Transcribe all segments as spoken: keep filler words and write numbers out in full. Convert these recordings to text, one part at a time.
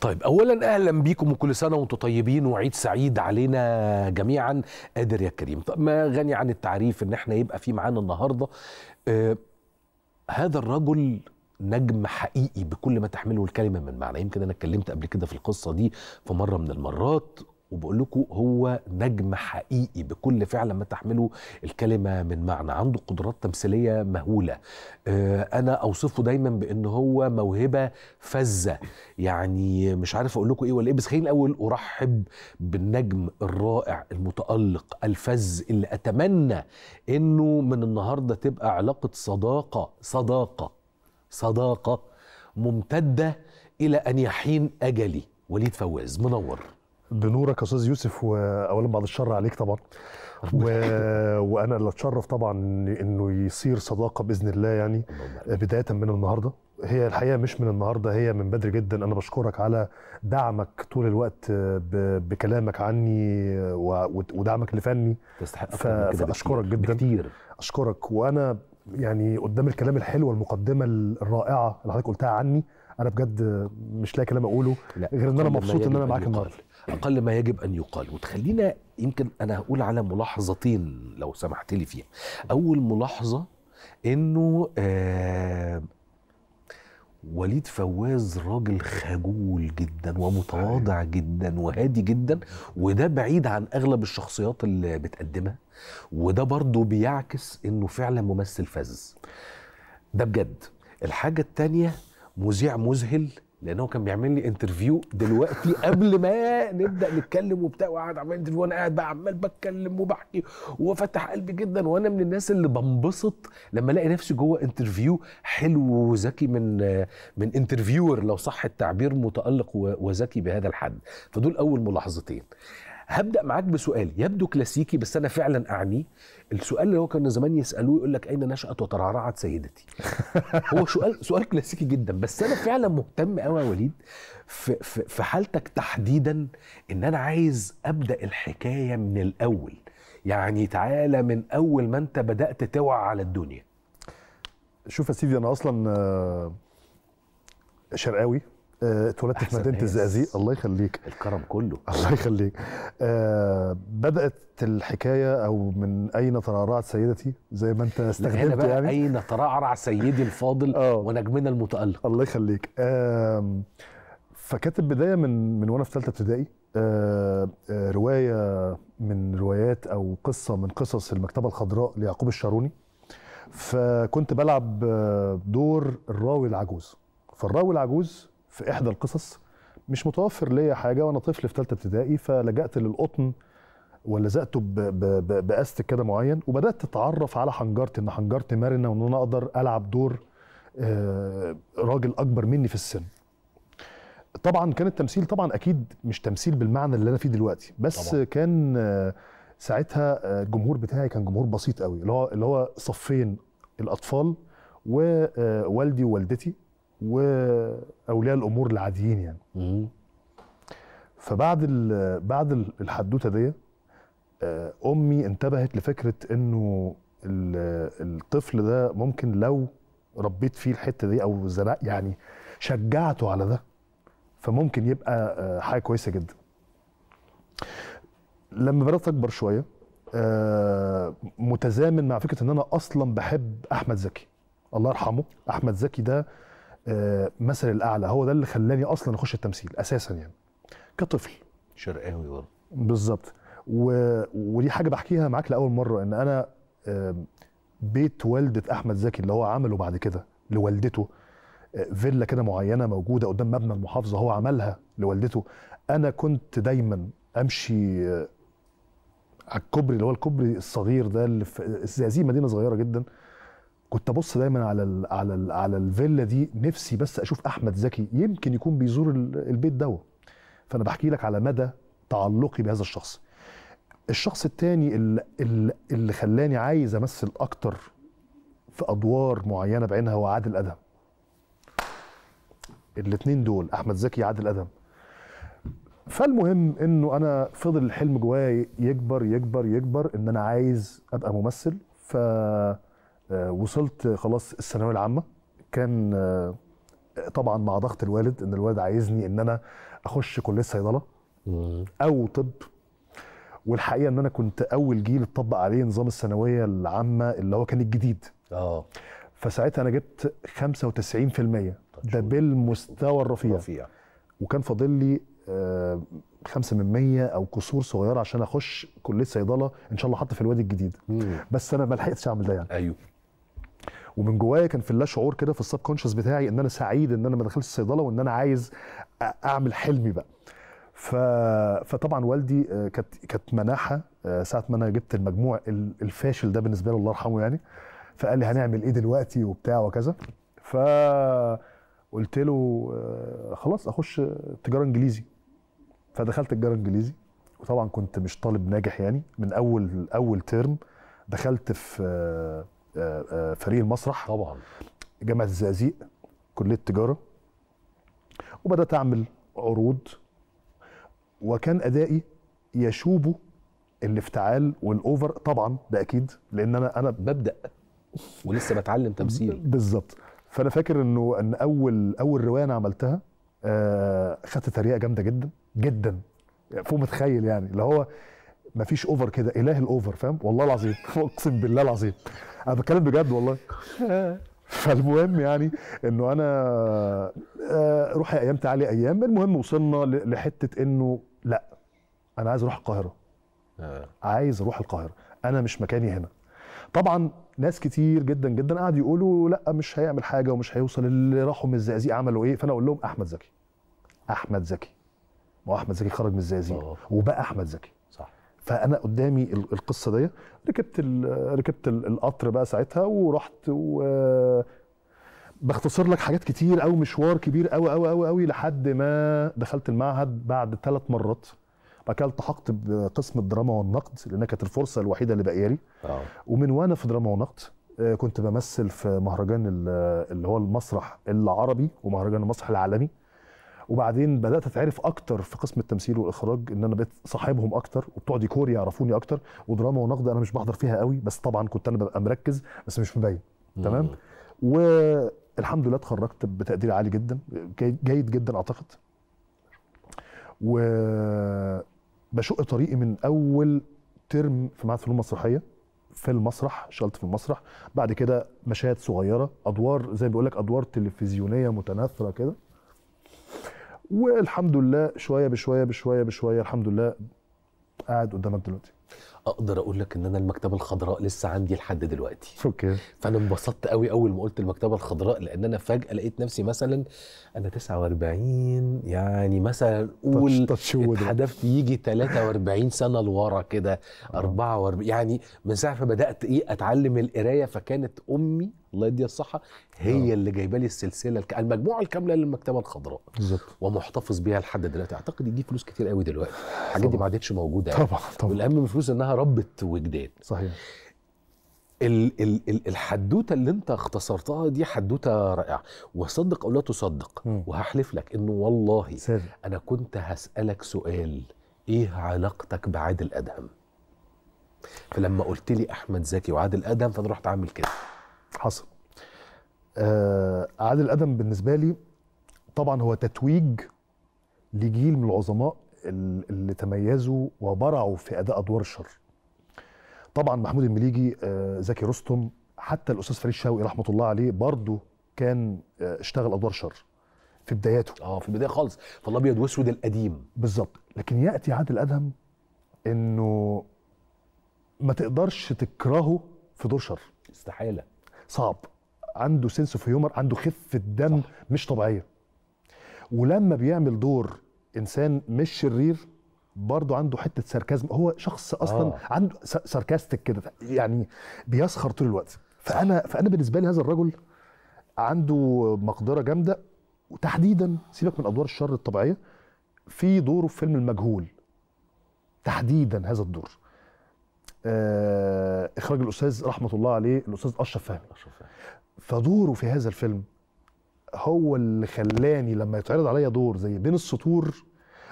طيب اولا اهلا بيكم وكل سنه وانتم طيبين وعيد سعيد علينا جميعا. قادر يا كريم، طب ما غني عن التعريف ان احنا يبقى في معانا النهارده آه هذا الرجل نجم حقيقي بكل ما تحمله الكلمه من معنى. يمكن انا اتكلمت قبل كده في القصه دي في مره من المرات وبقول لكم هو نجم حقيقي بكل فعل ما تحمله الكلمه من معنى، عنده قدرات تمثيليه مهوله. انا اوصفه دايما بان هو موهبه فزه، يعني مش عارف اقول لكم ايه ولا ايه، بس خليني الاول ارحب بالنجم الرائع المتالق الفز اللي اتمنى انه من النهارده تبقى علاقه صداقه صداقه صداقه ممتده الى ان يحين اجلي. وليد فواز منور بنورك يا استاذ يوسف، واولا بعد الشر عليك طبعا و... وانا اللي اتشرف طبعا انه يصير صداقه باذن الله، يعني بدايه من النهارده. هي الحقيقه مش من النهارده، هي من بدري جدا. انا بشكرك على دعمك طول الوقت ب... بكلامك عني و... ودعمك لفني، تستحق ف... فاشكرك جدا كتير، اشكرك. وانا يعني قدام الكلام الحلو والمقدمه الرائعه اللي حضرتك قلتها عني، انا بجد مش لاقي كلام اقوله غير ان انا مبسوط ان انا معاك النهارده. أقل ما يجب أن يقال. وتخلينا يمكن أنا هقول على ملاحظتين لو سمحت لي فيها. أول ملاحظة إنه آه وليد فواز راجل خجول جدا ومتواضع جدا وهادي جدا، وده بعيد عن أغلب الشخصيات اللي بتقدمها، وده برضو بيعكس إنه فعلا ممثل فز. ده بجد. الحاجة التانية مذيع مذهل، لأنه كان بيعمل لي انترفيو دلوقتي قبل ما نبدأ نتكلم وبتاع، وقعد عمال انترفيو وأنا قاعد بقى عمال بتكلم وبحكي وفتح قلبي جدا، وأنا من الناس اللي بنبسط لما ألاقي نفسي جوه انترفيو حلو وذكي من من انترفيور، لو صح التعبير، متألق وذكي بهذا الحد. فدول أول ملاحظتين. هبدأ معاك بسؤال يبدو كلاسيكي بس أنا فعلا أعنيه. السؤال اللي هو كان زمان يسألوه يقول لك أين نشأت وترعرعت سيدتي؟ هو سؤال سؤال كلاسيكي جدا، بس أنا فعلا مهتم قوي يا وليد في, في, في حالتك تحديدا، إن أنا عايز أبدأ الحكاية من الأول، يعني تعالى من أول ما أنت بدأت توعى على الدنيا. شوف يا سيدي، أنا أصلا شرقاوي، اتولدت في مدينه الزقازيق. الله يخليك، الكرم كله. الله يخليك. أه بدات الحكايه او من اين ترعرعت سيدتي زي ما انت استخدمت، يعني اين ترعرع سيدي الفاضل ونجمنا المتالق. الله يخليك. أه فكانت البدايه من من وانا في ثالثه ابتدائي، أه روايه من روايات او قصه من قصص المكتبه الخضراء ليعقوب الشاروني. فكنت بلعب دور الراوي العجوز. فالراوي العجوز في إحدى القصص مش متوفر ليا حاجة وأنا طفل في ثالثة ابتدائي، فلجأت للقطن ولزقته بأستك كده معين، وبدأت أتعرف على حنجرتي، إن حنجرتي مرنة وإن أنا أقدر ألعب دور راجل أكبر مني في السن. طبعًا كان التمثيل طبعًا أكيد مش تمثيل بالمعنى اللي أنا فيه دلوقتي، بس طبعا. كان ساعتها الجمهور بتاعي كان جمهور بسيط قوي، اللي هو اللي هو صفين، الأطفال ووالدي ووالدتي واولياء الامور العاديين يعني. مم. فبعد بعد الحدوته دي امي انتبهت لفكره انه الطفل ده ممكن لو ربيت فيه الحته دي او زرع يعني شجعته على ده فممكن يبقى حاجه كويسه جدا. لما بدات اكبر شويه متزامن مع فكره ان انا اصلا بحب احمد زكي الله يرحمه. احمد زكي ده مثل الاعلى، هو ده اللي خلاني اصلا اخش التمثيل اساسا يعني كطفل شرقاوي برضه بالظبط. و... ودي حاجه بحكيها معاك لاول مره، ان انا بيت والده احمد زكي اللي هو عمله بعد كده لوالدته، فيلا كده معينه موجوده قدام مبنى المحافظه هو عملها لوالدته، انا كنت دايما امشي على الكوبري اللي هو الكوبري الصغير ده اللي في الزقازيق، مدينه صغيره جدا، كنت ابص دايما على ال على ال على الفيلا دي، نفسي بس اشوف احمد زكي يمكن يكون بيزور البيت ده. فانا بحكي لك على مدى تعلقي بهذا الشخص. الشخص الثاني اللي, اللي خلاني عايز امثل اكتر في ادوار معينه بعينها هو عادل ادهم. الاثنين دول، احمد زكي، عادل ادهم. فالمهم انه انا فضل الحلم جوايا يكبر يكبر يكبر ان انا عايز ابقى ممثل. ف وصلت خلاص الثانويه العامه، كان طبعا مع ضغط الوالد، ان الوالد عايزني ان انا اخش كليه صيدله او طب. والحقيقه ان انا كنت اول جيل اتطبق عليه نظام الثانويه العامه اللي هو كان الجديد. اه فساعتها انا جبت خمسة وتسعين بالمية، ده بالمستوى الرفيع، وكان فاضل لي خمسة من مية او كسور صغيره عشان اخش كليه صيدله ان شاء الله حتى في الوادي الجديد. مم. بس انا ما لحقتش اعمل ده يعني. ايوه. ومن جوايا كان في اللاشعور كده في السب كونشس بتاعي ان انا سعيد ان انا ما دخلتش الصيدله، وان انا عايز اعمل حلمي بقى. ف... فطبعا والدي كانت كانت مناحه ساعه ما انا جبت المجموع الفاشل ده بالنسبه له الله يرحمه يعني، فقال لي هنعمل ايه دلوقتي وبتاع وكذا. ف قلت له خلاص اخش تجاره انجليزي. فدخلت تجاره انجليزي، وطبعا كنت مش طالب ناجح يعني، من اول اول ترم دخلت في فريق المسرح طبعا جامعه الزقازيق كليه تجاره، وبدات اعمل عروض، وكان ادائي يشوبه الافتعال والاوفر طبعا، ده اكيد لان انا انا ببدا ولسه بتعلم تمثيل بالظبط. فانا فاكر انه ان اول اول روايه انا عملتها آه خدت تريقه جامده جدا جدا فوق متخيل يعني، اللي هو مفيش اوفر كده، اله الاوفر فاهم، والله العظيم اقسم بالله العظيم انا بتكلم بجد والله. فالمهم يعني انه انا آه روحي ايام تعالي ايام، المهم وصلنا لحته انه لا انا عايز اروح القاهره، عايز اروح القاهره، انا مش مكاني هنا. طبعا ناس كتير جدا جدا قعدوا يقولوا لا مش هيعمل حاجه ومش هيوصل، اللي راحوا من الزقازيق عملوا ايه؟ فانا اقول لهم احمد زكي. احمد زكي ما هو احمد زكي خرج من الزقازيق وبقى احمد زكي صح. فانا قدامي القصه دي. ركبت ال ركبت ال القطر بقى ساعتها ورحت، و بختصر لك حاجات كتير قوي، مشوار كبير قوي قوي قوي قوي لحد ما دخلت المعهد بعد ثلاث مرات. بعد كده التحقت بقسم الدراما والنقد لانها كانت الفرصه الوحيده اللي باقيه لي. ومن وانا في دراما ونقد كنت بمثل في مهرجان اللي هو المسرح العربي ومهرجان المسرح العالمي، وبعدين بدات اتعرف اكتر في قسم التمثيل والاخراج، ان انا بقيت صاحبهم اكتر وبتوع ديكور يعرفوني اكتر، ودراما ونقد انا مش بحضر فيها قوي، بس طبعا كنت انا ببقى مركز بس مش مبين. تمام. والحمد لله اتخرجت بتقدير عالي جدا، جيد جدا اعتقد، وبشق طريقي من اول ترم في معهد فنون مسرحيه. في المسرح اشتغلت في المسرح، بعد كده مشاهد صغيره، ادوار زي ما بيقول لك ادوار تلفزيونيه متناثره كده، والحمد لله شويه بشويه بشويه بشويه الحمد لله قاعد قدامك دلوقتي. اقدر اقول لك ان انا المكتبه الخضراء لسه عندي لحد دلوقتي. اوكي. فانا انبسطت قوي اول ما قلت المكتبه الخضراء، لان انا فجاه لقيت نفسي مثلا انا تسعة وأربعين يعني، مثلا قول اتحدفت يجي ثلاثة وأربعين سنه لورا كده، أربعة وأربعين يعني، من ساعه ما بدات ايه اتعلم القرايه. فكانت امي الله يديها الصحه هي أه. اللي جايبه لي السلسله الك... المجموعه الكامله للمكتبه الخضراء بالظبط، ومحتفظ بيها لحد دلوقتي. اعتقد يجيب فلوس كتير قوي دلوقتي، الحاجات دي ما عادتش موجوده يعني. طبعا طبعا. والاهم من الفلوس انها ربت وجدان. صحيح. ال... ال... ال... الحدوته اللي انت اختصرتها دي حدوته رائعه، وصدق او لا تصدق م. وهحلف لك انه والله سر. انا كنت هسالك سؤال، ايه علاقتك بعادل ادهم؟ فلما قلت لي احمد زكي وعادل ادهم فانا رحت عامل كده. حصل. آه عادل ادهم بالنسبه لي طبعا هو تتويج لجيل من العظماء اللي تميزوا وبرعوا في اداء ادوار الشر. طبعا محمود المليجي، آه زكي رستم، حتى الاستاذ فريد شوقي رحمه الله عليه برضه كان آه اشتغل ادوار شر في بداياته. اه في البدايه خالص، في الابيض واسود القديم. بالظبط. لكن ياتي عادل ادهم انه ما تقدرش تكرهه في دور شر. استحاله. صعب. عنده سنس اوف هيومر، عنده خفه دم مش طبيعيه، ولما بيعمل دور انسان مش شرير برضه عنده حته ساركازم. هو شخص اصلا آه. عنده ساركاستيك كده يعني، بيسخر طول الوقت. فانا فانا بالنسبه لي هذا الرجل عنده مقدره جامده، وتحديدا سيبك من ادوار الشر الطبيعيه، في دوره في فيلم المجهول تحديدا هذا الدور، آه اخراج الاستاذ رحمه الله عليه الاستاذ اشرف فهمي. فدوره في هذا الفيلم هو اللي خلاني لما يتعرض عليا دور زي بين السطور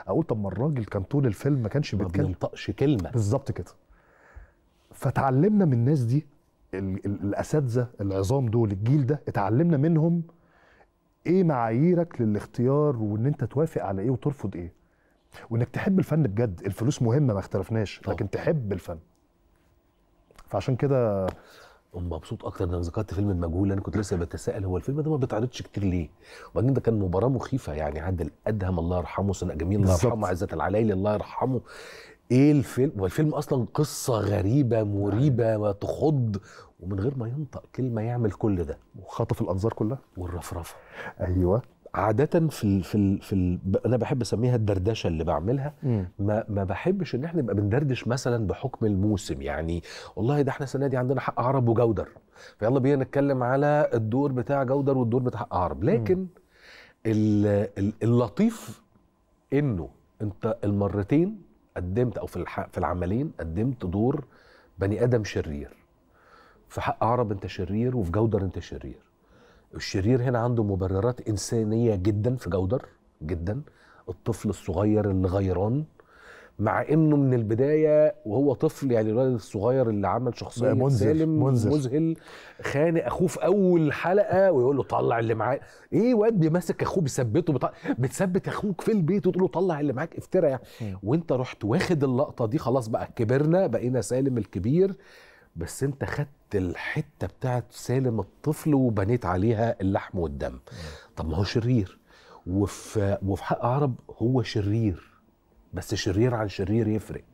اقول طب ما الراجل كان طول الفيلم ما كانش بيتكلم، ما بينطقش كلمه. بالظبط كده. فتعلمنا من الناس دي، الاساتذه العظام دول، الجيل ده اتعلمنا منهم ايه معاييرك للاختيار وان انت توافق على ايه وترفض ايه؟ وانك تحب الفن بجد، الفلوس مهمه ما اختلفناش، لكن تحب الفن. فعشان كده مبسوط اكتر انك ذكرت فيلم المجهول. انا كنت لسه بتساءل هو الفيلم ده ما بيتعرضش كتير ليه؟ وبعدين ده كان مباراه مخيفه، يعني عادل ادهم الله يرحمه، سناء جميل الله يرحمه، عزت العليلي الله يرحمه. ايه الفيلم؟ والفيلم اصلا قصه غريبه مريبه ما تخض، ومن غير ما ينطق كلمه يعمل كل ده، وخطف الانظار كلها والرفرفه. ايوه عاده في ال في ال في ال انا بحب اسميها الدردشه اللي بعملها. مم. ما ما بحبش ان احنا نبقى بندردش مثلا بحكم الموسم، يعني والله ده احنا السنه دي عندنا حق عرب وجودر، فيلا بينا نتكلم على الدور بتاع جودر والدور بتاع حق عرب. لكن اللطيف انه انت المرتين قدمت، او في في العملين قدمت دور بني ادم شرير. في حق عرب انت شرير، وفي جودر انت شرير. الشرير هنا عنده مبررات إنسانية جدا في جودر جدا، الطفل الصغير اللي غيران، مع انه من البداية وهو طفل، يعني الولد الصغير اللي عمل شخصية سالم مذهل، خانق اخوه في اول حلقة ويقول له طلع اللي معاك. ايه واد بيمسك اخوه بيثبته، بتع... بتثبت اخوك في البيت وتقول له طلع اللي معاك، افترى يعني. وانت رحت واخد اللقطة دي، خلاص بقى كبرنا بقينا سالم الكبير، بس انت خدت الحته بتاعت سالم الطفل وبنيت عليها اللحم والدم. طب ما هو شرير، وفي وفي حق عرب هو شرير، بس شرير عن شرير يفرق.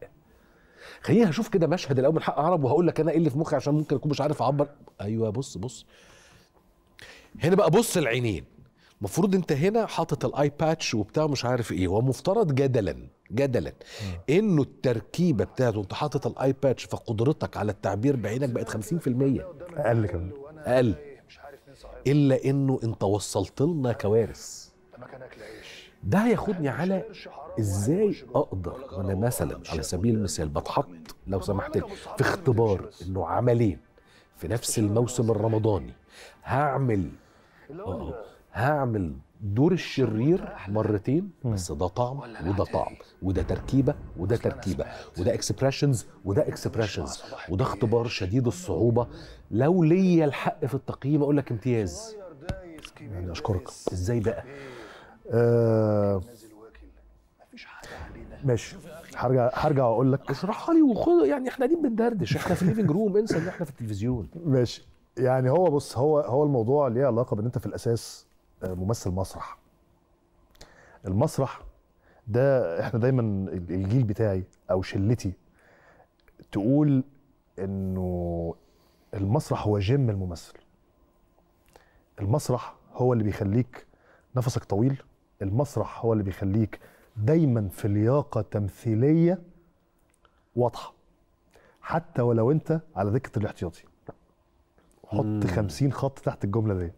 خليني هشوف كده مشهد الاول من حق عرب وهقول لك انا ايه اللي في مخي، عشان ممكن اكون مش عارف اعبر. ايوه بص بص هنا بقى، بص العينين. المفروض انت هنا حاطط الاي باتش وبتاع مش عارف ايه، ومفترض جدلا جدلا انه التركيبه بتاعته انت حاطط الاي باتش، فقدرتك على التعبير بعينك بقت خمسين في المية اقل كمان، اقل. الا انه انت وصلت لنا كوارث. ده هياخدني على ازاي اقدر وانا مثلا على سبيل المثال بتحط، لو سمحت لي، في اختبار انه عملين في نفس الموسم الرمضاني، هعمل اه هعمل دور الشرير مرتين، بس ده طعم وده طعم، وده تركيبه وده تركيبه، وده اكسبريشنز وده اكسبريشنز، وده اختبار شديد الصعوبه. لو ليا الحق في التقييم اقول لك امتياز. يعني اشكرك. ازاي بقى؟ آه ماشي، هرجع هرجع اقول لك. اشرحها لي وخد، يعني احنا قاعدين بندردش، احنا في الليفنج روم، انسى ان احنا في التلفزيون. ماشي، يعني هو بص، هو هو الموضوع ليه علاقه بان انت في الاساس ممثل مسرح. المسرح ده احنا دايما الجيل بتاعي او شلتي تقول انه المسرح هو جيم الممثل. المسرح هو اللي بيخليك نفسك طويل، المسرح هو اللي بيخليك دايما في لياقه تمثيليه واضحه، حتى ولو انت على دكه الاحتياطي. حط خمسين خط تحت الجمله دي.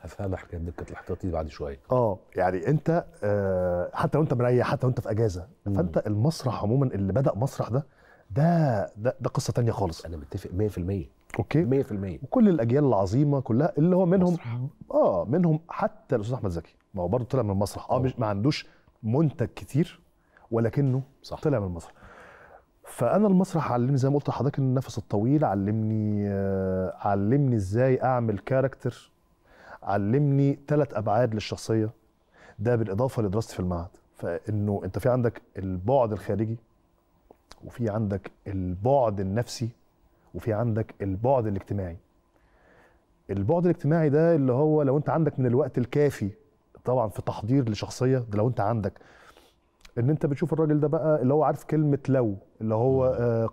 هفهم حكايه دكه الاحتياطي بعد شويه. اه يعني انت آه حتى وانت مريح، حتى وانت في اجازه. مم. فانت المسرح عموما اللي بدا مسرح ده ده ده, ده قصه ثانيه خالص. انا متفق مية في المية. اوكي مية في المية. وكل الاجيال العظيمه كلها اللي هو منهم مسرح. اه منهم حتى الاستاذ احمد زكي، ما هو برضه طلع من المسرح. اه مش ما عندوش منتج كتير، ولكنه صح طلع من المسرح. فانا المسرح علمني زي ما قلت لحضرتك النفس الطويل، علمني آه علمني ازاي اعمل كاركتر، علمني ثلاث ابعاد للشخصيه، ده بالاضافه لدراستي في المعهد. فانه انت في عندك البعد الخارجي، وفي عندك البعد النفسي، وفي عندك البعد الاجتماعي. البعد الاجتماعي ده اللي هو لو انت عندك من الوقت الكافي طبعا في تحضير لشخصيه، ده لو انت عندك ان انت بتشوف الراجل ده بقى اللي هو عارف كلمه لو، اللي هو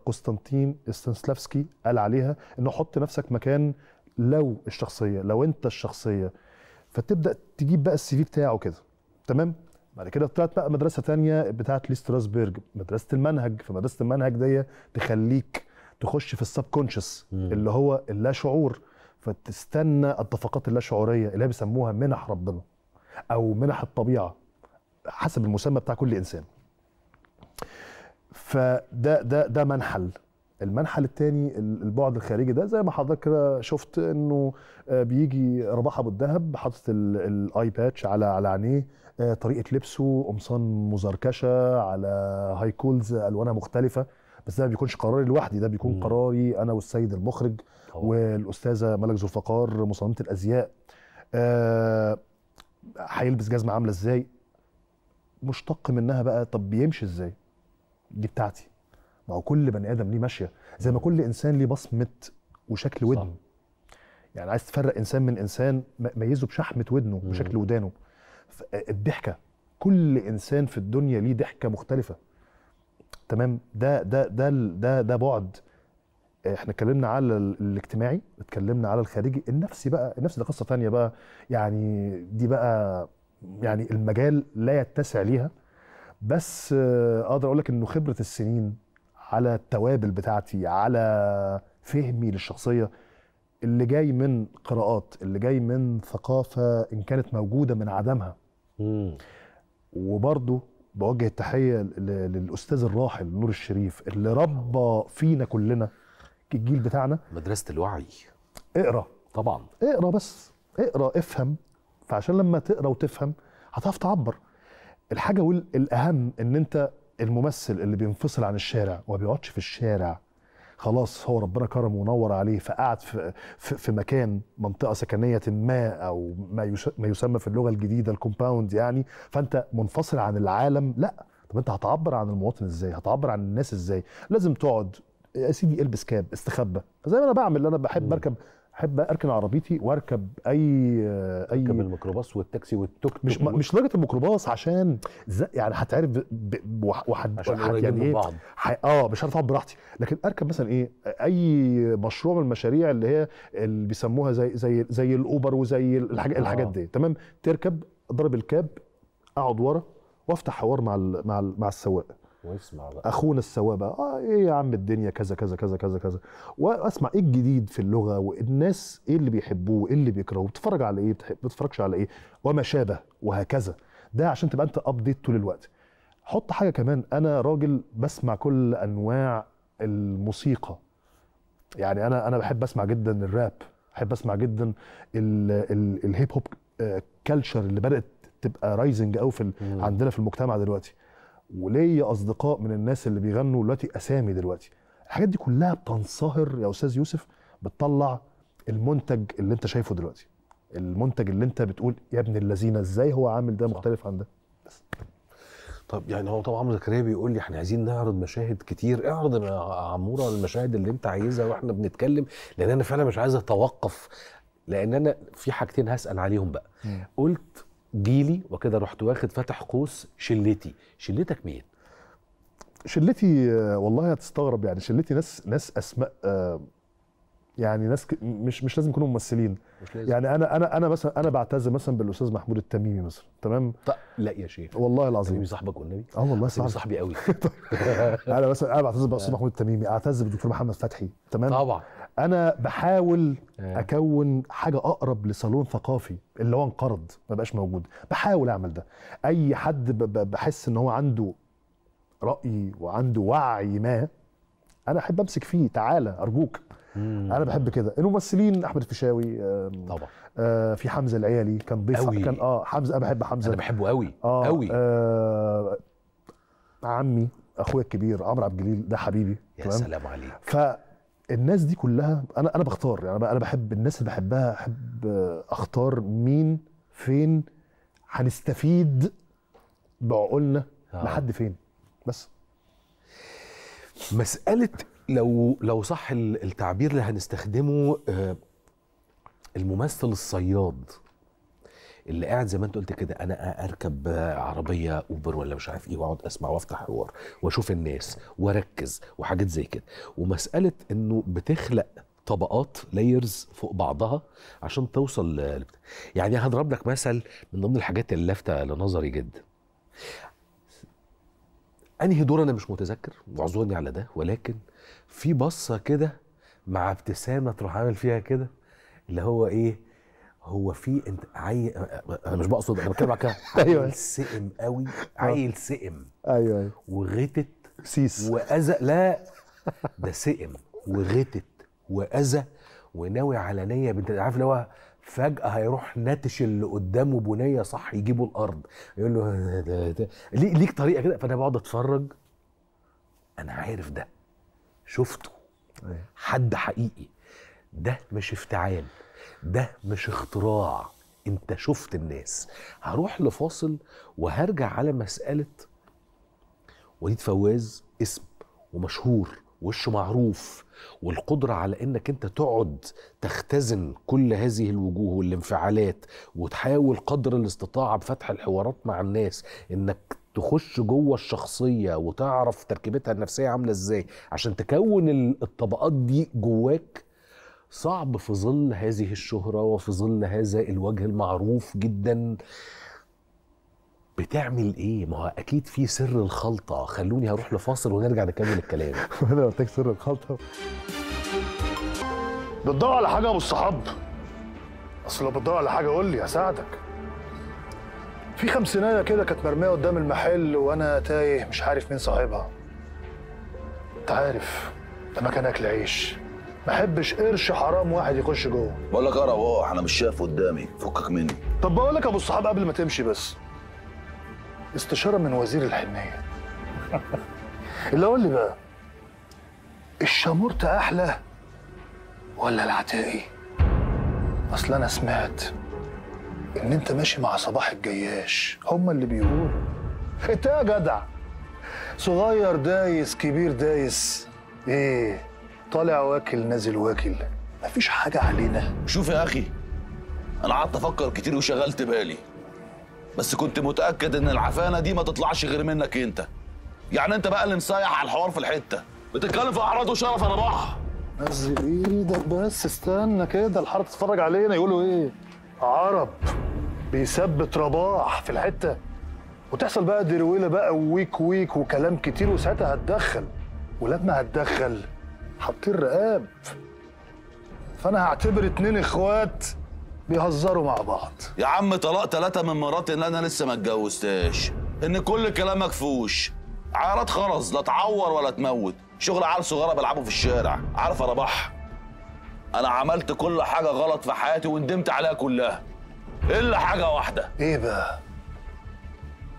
قسطنطين استانسلافسكي قال عليها انه حط نفسك مكان لو الشخصيه، لو انت الشخصيه، فتبدا تجيب بقى السي في بتاعه كده. تمام. بعد كده طلعت بقى مدرسه ثانيه بتاعت ليستراسبرج، مدرسه المنهج. فمدرسه المنهج دي تخليك تخش في السب كونشس اللي هو اللا شعور، فتستنى الدفقات اللا شعوريه اللي هي بيسموها منح ربنا او منح الطبيعه حسب المسمى بتاع كل انسان. فده ده ده منحل. المنحل الثاني البعد الخارجي ده زي ما حضرتك كده شفت انه بيجي رباح ابو الدهب حاطط الاي باتش على على عينيه، طريقه لبسه قمصان مزركشه على هاي كولز الوانها مختلفه. بس ده ما بيكونش قراري لوحدي، ده بيكون م. قراري انا والسيد المخرج. أوه. والاستاذه ملك ذوالفقار مصممه الازياء. آه هيلبس جزمه عامله ازاي، مشتق منها بقى، طب بيمشي ازاي، دي بتاعتي. ما هو كل بني ادم ليه ماشيه، زي ما كل انسان ليه بصمه وشكل ودنه. يعني عايز تفرق انسان من انسان، ميزه بشحمه ودنه وشكل ودانه. الضحكه، كل انسان في الدنيا ليه ضحكه مختلفه. تمام، ده ده ده ده ده بعد. احنا اتكلمنا على الاجتماعي، اتكلمنا على الخارجي. النفسي بقى، النفسي ده قصه ثانيه بقى، يعني دي بقى يعني المجال لا يتسع ليها. بس اقدر اقول لك انه خبره السنين على التوابل بتاعتي، على فهمي للشخصيه، اللي جاي من قراءات، اللي جاي من ثقافه ان كانت موجوده من عدمها. وبرضه بوجه التحيه للاستاذ الراحل نور الشريف، اللي ربى فينا كلنا الجيل بتاعنا مدرسه الوعي. اقرا طبعا، اقرا، بس اقرا افهم، فعشان لما تقرا وتفهم هتعرف تعبر. الحاجه والاهم ان انت الممثل اللي بينفصل عن الشارع وما بيقعدش في الشارع، خلاص هو ربنا كرمه ونور عليه فقعد في, في, في مكان، منطقه سكنيه ما، او ما يسمى في اللغه الجديده الكومباوند، يعني فانت منفصل عن العالم. لا، طب انت هتعبر عن المواطن ازاي؟ هتعبر عن الناس ازاي؟ لازم تقعد يا سيدي، البس كاب، استخبى، زي ما انا بعمل. انا بحب اركب، احب اركن عربيتي واركب اي اي اركب الميكروباص والتاكسي والتوك توك. مش مش لدرجه الميكروباص، عشان يعني هتعرف وحد يعني ايه اه مش هعرف اقعد براحتي. لكن اركب مثلا ايه، اي مشروع من المشاريع اللي هي اللي بيسموها زي زي زي الاوبر وزي الحاجات, آه. الحاجات دي. تمام، تركب، اضرب الكاب، اقعد ورا وافتح حوار مع ال مع ال مع السواق، واسمع بقى اخونا السواق بقى، اه ايه يا عم الدنيا كذا كذا كذا كذا كذا، واسمع ايه الجديد في اللغه، والناس ايه اللي بيحبوه وايه اللي بيكرهوه، بتتفرج على ايه، ما بتتفرجش على ايه، وما شابه وهكذا. ده عشان تبقى انت ابديت طول الوقت. حط حاجه كمان، انا راجل بسمع كل انواع الموسيقى. يعني انا انا بحب اسمع جدا الراب، بحب اسمع جدا الهيب هوب كلتشر اللي بدات تبقى رايزنج قوي في عندنا في المجتمع دلوقتي. وليا اصدقاء من الناس اللي بيغنوا دلوقتي اسامي دلوقتي. الحاجات دي كلها بتنصهر يا استاذ يوسف، بتطلع المنتج اللي انت شايفه دلوقتي، المنتج اللي انت بتقول يا ابن اللذينه ازاي هو عامل ده مختلف عن ده. بس طب يعني هو طبعا عمرو زكريا بيقول لي احنا عايزين نعرض مشاهد كتير. اعرض يا عموره المشاهد اللي انت عايزها واحنا بنتكلم، لان انا فعلا مش عايز اتوقف، لان انا في حاجتين هسال عليهم بقى. م. قلت جيلي، وكده رحت واخد فاتح قوس شلتي. شلتك مين؟ شلتي والله هتستغرب، يعني شلتي ناس ناس اسماء، يعني ناس مش مش لازم يكونوا ممثلين. مش لازم. يعني انا انا انا مثلا انا بعتز مثلا بالاستاذ محمود التميمي مثلا. تمام؟ لا يا شيخ والله العظيم، التميمي صاحبك والنبي؟ اه والله صاحبي، صاحبي قوي. انا مثلا انا بعتز بالاستاذ محمود التميمي، اعتز بالدكتور محمد فتحي. تمام؟ طبعا انا بحاول اكون حاجه اقرب لصالون ثقافي اللي هو انقرض، ما بقاش موجود. بحاول اعمل ده. اي حد بحس ان هو عنده راي وعنده وعي ما، انا احب امسك فيه، تعالى ارجوك. مم. انا بحب كده. الممثلين احمد الفيشاوي طبعا، آه في حمزه العيالي كان ضيف، كان اه حمزه، انا بحب حمزه، انا بحبه قوي قوي. آه آه عمي، اخويا الكبير عمرو عبد الجليل، ده حبيبي. يا سلام عليك. فالناس دي كلها انا انا بختار، يعني انا بحب الناس اللي بحبها، احب اختار مين، فين هنستفيد بعقولنا لحد فين. بس مساله لو لو صح التعبير اللي هنستخدمه، الممثل الصياد اللي قاعد زي ما انت قلت كده، انا اركب عربيه اوبر ولا مش عارف ايه، واقعد اسمع وافتح حوار واشوف الناس واركز وحاجات زي كده. ومساله انه بتخلق طبقات، لايرز فوق بعضها عشان توصل ل... يعني هضرب لك مثل من ضمن الحاجات اللافته لنظري جدا. انهي دور انا مش متذكر، واعذرني على ده، ولكن في بصه كده مع ابتسامه تروح عامل فيها كده، اللي هو ايه، هو في انت عيل، انا مش بقصد، انا بتكلم على كده، عيل سئم قوي، عيل سئم. ايوه ايوه. وغتت سيس واذى. لا ده سئم وغتت واذى وناوي على نيه بنت، عارف اللي هو فجأة هيروح ناتش اللي قدامه بنية صح، يجيبه الأرض، يقول له ده ده. ليه ليك طريقة كده. فأنا بقعد أتفرج، أنا عارف ده، شفته، حد حقيقي، ده مش افتعال، ده مش اختراع، انت شفت الناس. هروح لفاصل وهرجع على مسألة وليد فواز، اسم ومشهور وش معروف، والقدرة على انك انت تقعد تختزن كل هذه الوجوه والانفعالات وتحاول قدر الاستطاعة بفتح الحوارات مع الناس، انك تخش جوه الشخصية وتعرف تركيبتها النفسية عاملة ازاي عشان تكون الطبقات دي جواك. صعب في ظل هذه الشهرة وفي ظل هذا الوجه المعروف جدا. بتعمل ايه؟ ما هو اكيد في سر الخلطه. خلوني هروح لفاصل ونرجع نكمل الكلام. انا قلت لك سر الخلطه. بتدور على حاجه يا ابو الصحاب؟ اصل لو بتدور على حاجه قول لي هساعدك. في خمسينايه كده كانت مرميه قدام المحل وانا تايه مش عارف مين صاحبها. انت عارف ده مكان اكل عيش، ما احبش قرش حرام واحد يخش جوه. بقول لك اقرب اهو، انا مش شايف قدامي، فكك مني. طب بقول لك يا ابو الصحاب قبل ما تمشي، بس استشارة من وزير الحنية. اللي قول لي بقى، الشامورت أحلى ولا العتاقي؟ أصل أنا سمعت إن أنت ماشي مع صباح الجياش، هما اللي بيقولوا. أنت يا جدع صغير دايس كبير دايس، إيه طالع واكل نازل واكل، مفيش حاجة علينا. شوف يا أخي، أنا قعدت أفكر كتير وشغلت بالي، بس كنت متأكد إن العفانة دي ما تطلعش غير منك أنت. يعني أنت بقى اللي مصيح على الحوار في الحتة، بتتكلم في أعراض وشرف أنا بقى. نزل إيدك بس، استنى كده الحارة تتفرج علينا يقولوا إيه؟ عرب بيثبت رباح في الحتة، وتحصل بقى درويلة بقى ويك ويك وكلام كتير، وساعتها هتدخل، ولما هتدخل حاطين رقاب. فأنا هعتبر اتنين إخوات بيهزروا مع بعض. يا عم طلاق ثلاثة من مراتي اللي أنا لسه ما اتجوزتهاش، إن كل كلامك فوش، عيارات خرز لا تعور ولا تموت، شغل عيال صغيرة بيلعبوا في الشارع، عارف يا رباح؟ أنا عملت كل حاجة غلط في حياتي وندمت عليها كلها، إلا حاجة واحدة. إيه بقى؟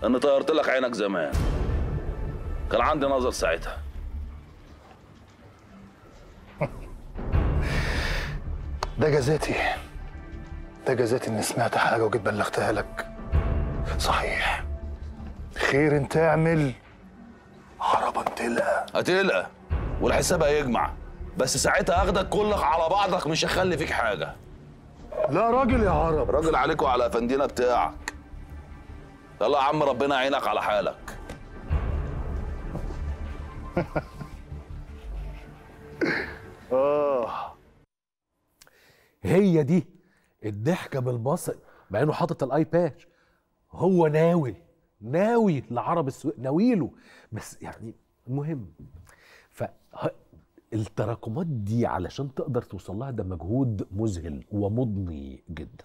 إني طيرت لك عينك زمان، كان عندي نظر ساعتها. ده جزاتي، ده جزاتي اني سمعت حاجه وجيت بلغتها لك. صحيح، خير انت اعمل عربه تلقى هتلقى والحساب هيجمع، بس ساعتها هاخدك كلك على بعضك، مش هخلي فيك حاجه. لا راجل يا عرب، راجل عليك وعلى افندينا بتاعك. يلا يا عم ربنا يعينك على حالك. اه هي دي الضحكه بالبصر، مع انه حاطط الاي باتش، هو ناوي ناوي لعرب السويق، ناويله بس يعني. المهم فالتراكمات دي علشان تقدر توصل لها ده مجهود مذهل ومضني جدا،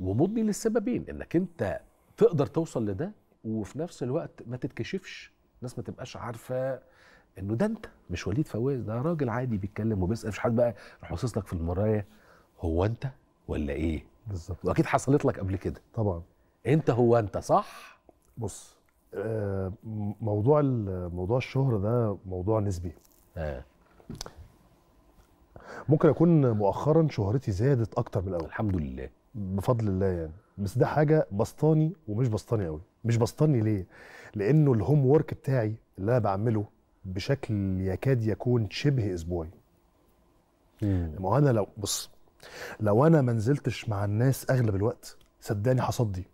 ومضني للسببين، انك انت تقدر توصل لده وفي نفس الوقت ما تتكشفش، الناس ما تبقاش عارفه انه ده انت مش وليد فواز، ده راجل عادي بيتكلم وبيسال، مش حد بقى راح باصص لك في المرايه هو انت ولا ايه؟ بالظبط. واكيد حصلت لك قبل كده. طبعا. انت هو انت صح؟ بص، آه موضوع موضوع الشهرة ده موضوع نسبي. اه ممكن اكون مؤخرا شهرتي زادت اكتر من الاول، الحمد لله بفضل الله يعني، بس ده حاجه بسطاني ومش بسطاني قوي. مش بسطاني ليه؟ لانه الهوم وورك بتاعي اللي انا بعمله بشكل يكاد يكون شبه اسبوعي. ما هو انا لو بص، لو انا ما نزلتش مع الناس اغلب الوقت صدقني هصدي